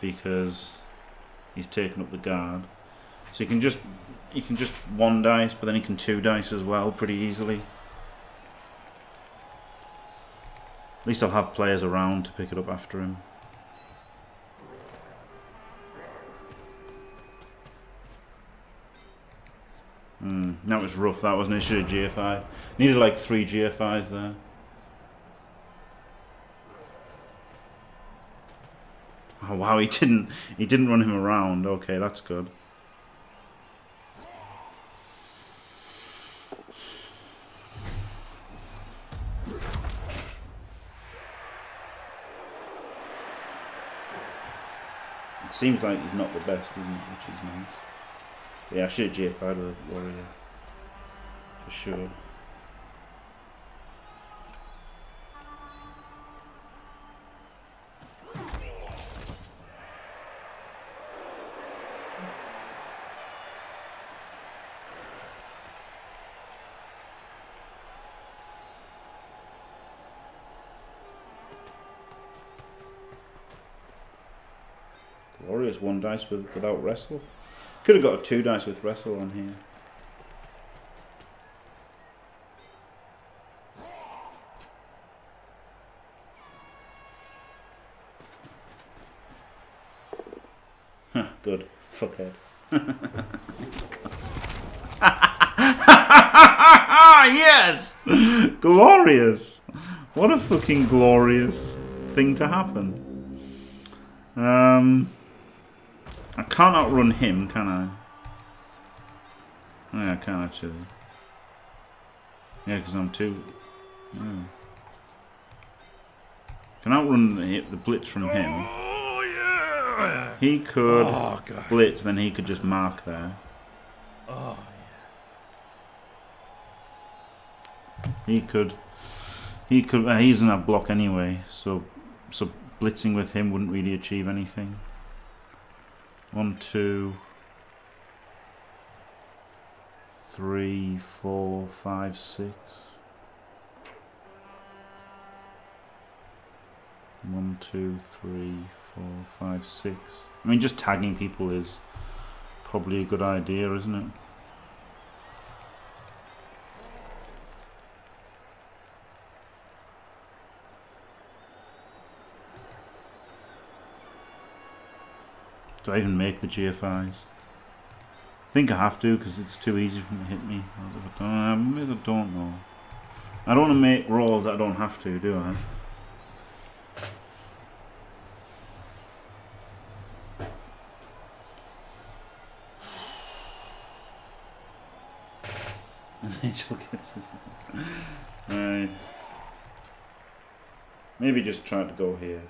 because he's taken up the guard. So he can just one dice, but then he can two dice as well pretty easily. At least I'll have players around to pick it up after him. That was rough, that wasn't it? Should have GFI. Needed like 3 GFIs there. Oh wow, he didn't run him around. Okay, that's good. It seems like he's not the best, isn't it? Which is nice. Yeah, I should have GFI'd with a warrior. For sure. The warrior's one dice without wrestle. Could have got a 2 dice with wrestle on here. Huh, good. Fuckhead. Yes! Glorious! What a fucking glorious thing to happen. I can't outrun him, can I? Yeah, I can actually. Yeah, because I'm too... Yeah. Can outrun the blitz from him. Oh, yeah. He could blitz, then he could just mark there. Oh, yeah. He could. He doesn't have block anyway, so blitzing with him wouldn't really achieve anything. 1, 2, 3, 4, 5, 6. 1, 2, 3, 4, 5, 6. I mean, just tagging people is probably a good idea, isn't it? Do I even make the GFIs? I think I have to because it's too easy for them to hit me. I don't know. I don't want to make rolls that I don't have to, do I? Angel gets it. Right. Maybe just try to go here.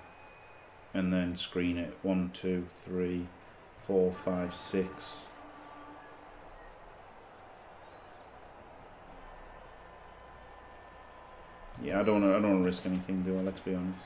And then screen it. 1, 2, 3, 4, 5, 6. Yeah, I don't wanna risk anything, do I? Let's be honest.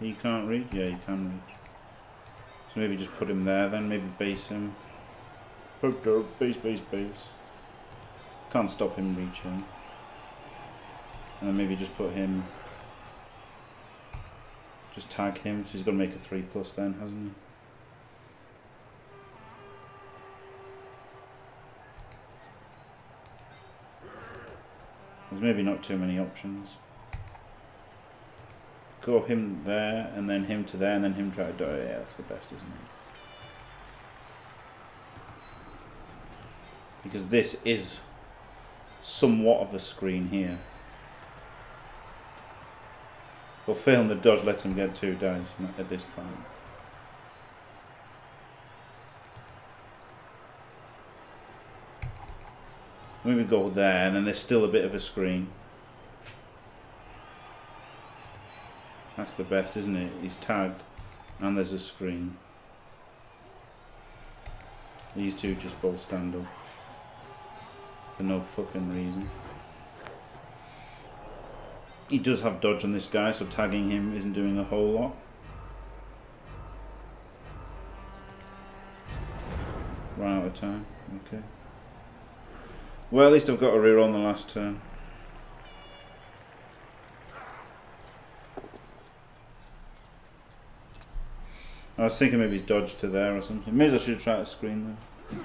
You can't reach? Yeah, you can reach. So maybe just put him there then, maybe base him. Base. Can't stop him reaching. And then maybe just put him... Just tag him, so he's got to make a 3+ then, hasn't he? There's maybe not too many options. Go him there, and then him to there, and then him try to die. Yeah, that's the best, isn't it? Because this is somewhat of a screen here. But failing the dodge lets him get two dice at this point. Maybe go there, and then there's still a bit of a screen. That's the best, isn't it? He's tagged, and there's a screen. These two just both stand up. For no fucking reason. He does have dodge on this guy, so tagging him isn't doing a whole lot. Right out of time, okay. Well, at least I've got a reroll on the last turn. I was thinking maybe he's dodged to there or something. Maybe I should have tried to screen there.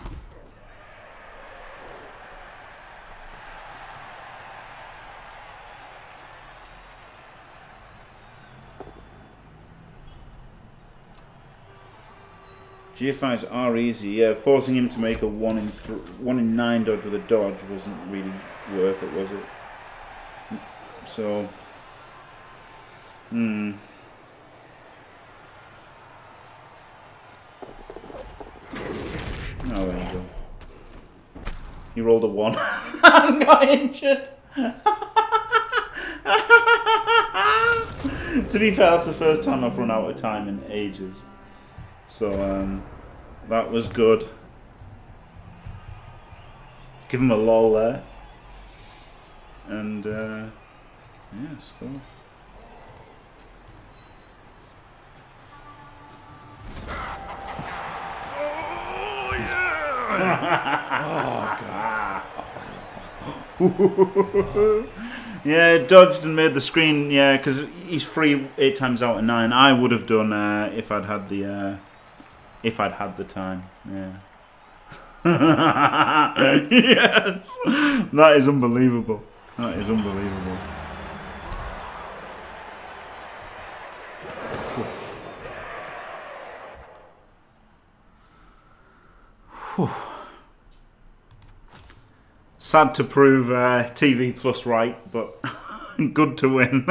GFIs are easy, yeah. Forcing him to make a 1 in 9 dodge with a dodge wasn't really worth it, was it? So, Oh, there you go. He rolled a 1. I got injured. To be fair, that's the first time I've run out of time in ages. So, that was good. Give him a lol there. And, yeah, score. Oh, yeah! Oh, God. Yeah, dodged and made the screen, yeah, because he's free 8 times out of 9. I would have done if I'd had the... If I'd had the time, yeah. Yes! That is unbelievable. That is unbelievable. Whew. Sad to prove TV plus right, but good to win.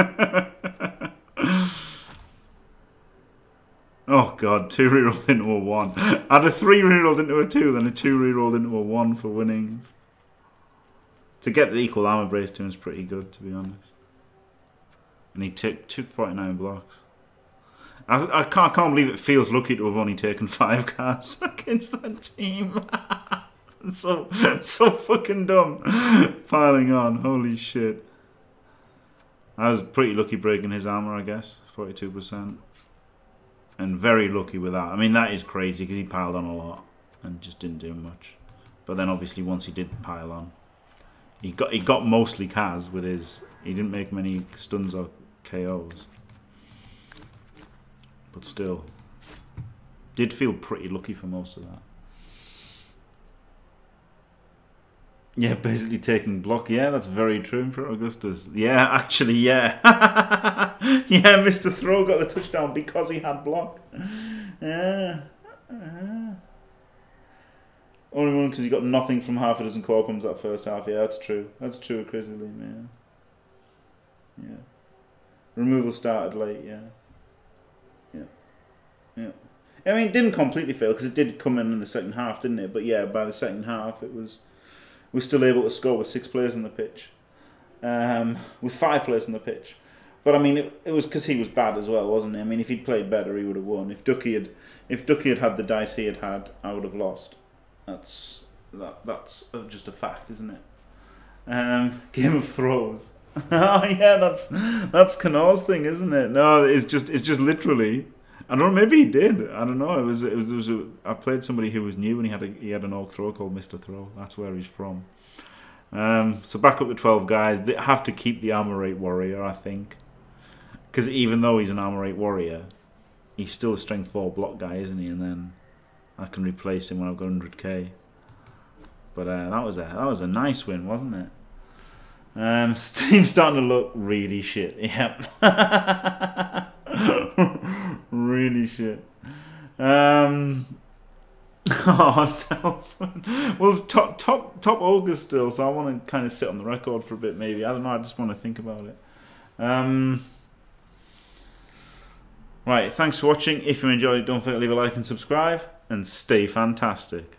Oh God, 2 rerolled into a 1. I had a 3 rerolled into a 2, then a 2 rerolled into a 1 for winning. To get the equal armor brace to him is pretty good, to be honest. And he took 49 blocks. I can't believe it feels lucky to have only taken 5 cards against that team. so fucking dumb. Piling on, holy shit. I was pretty lucky breaking his armor, I guess. 42%. And very lucky with that. I mean, that is crazy because he piled on a lot and just didn't do much. But then obviously once he did pile on, he got mostly Kaz with his... He didn't make many stuns or KOs. But still, did feel pretty lucky for most of that. Yeah, basically taking block. Yeah, that's very true in front of Augustus. Yeah, actually, yeah. Yeah, Mister Throw got the touchdown because he had block. Yeah. Only one because he got nothing from half a dozen Clawpoms that first half. Yeah, that's true. That's true of Grizzly, man. Yeah. Yeah. Removal started late, yeah. Yeah. Yeah. I mean, it didn't completely fail because it did come in the second half, didn't it? But yeah, by the second half, it was... We're still able to score with 6 players on the pitch. With 5 players on the pitch. But I mean, it was because he was bad as well, wasn't it? I mean, if he'd played better, he would have won. If Ducky had the dice he had had, I would have lost. That's just a fact, isn't it? Game of Thrones. Oh yeah, that's Knorr's thing, isn't it? No, it's just literally. I don't know. Maybe he did. I don't know. It was I played somebody who was new and he had an orc throw called Mister Throw. That's where he's from. So back up to 12 guys. They have to keep the armor rate warrior, I think, because even though he's an armor rate warrior, he's still a strength 4 block guy, isn't he? And then I can replace him when I've got 100k. But that was a nice win, wasn't it? Steam's starting to look really shit. Yep. Really shit. Oh, well, it's top August still, so I want to kind of sit on the record for a bit, maybe. I don't know, I just want to think about it. Right, thanks for watching. If you enjoyed it, don't forget to leave a like and subscribe, and stay fantastic.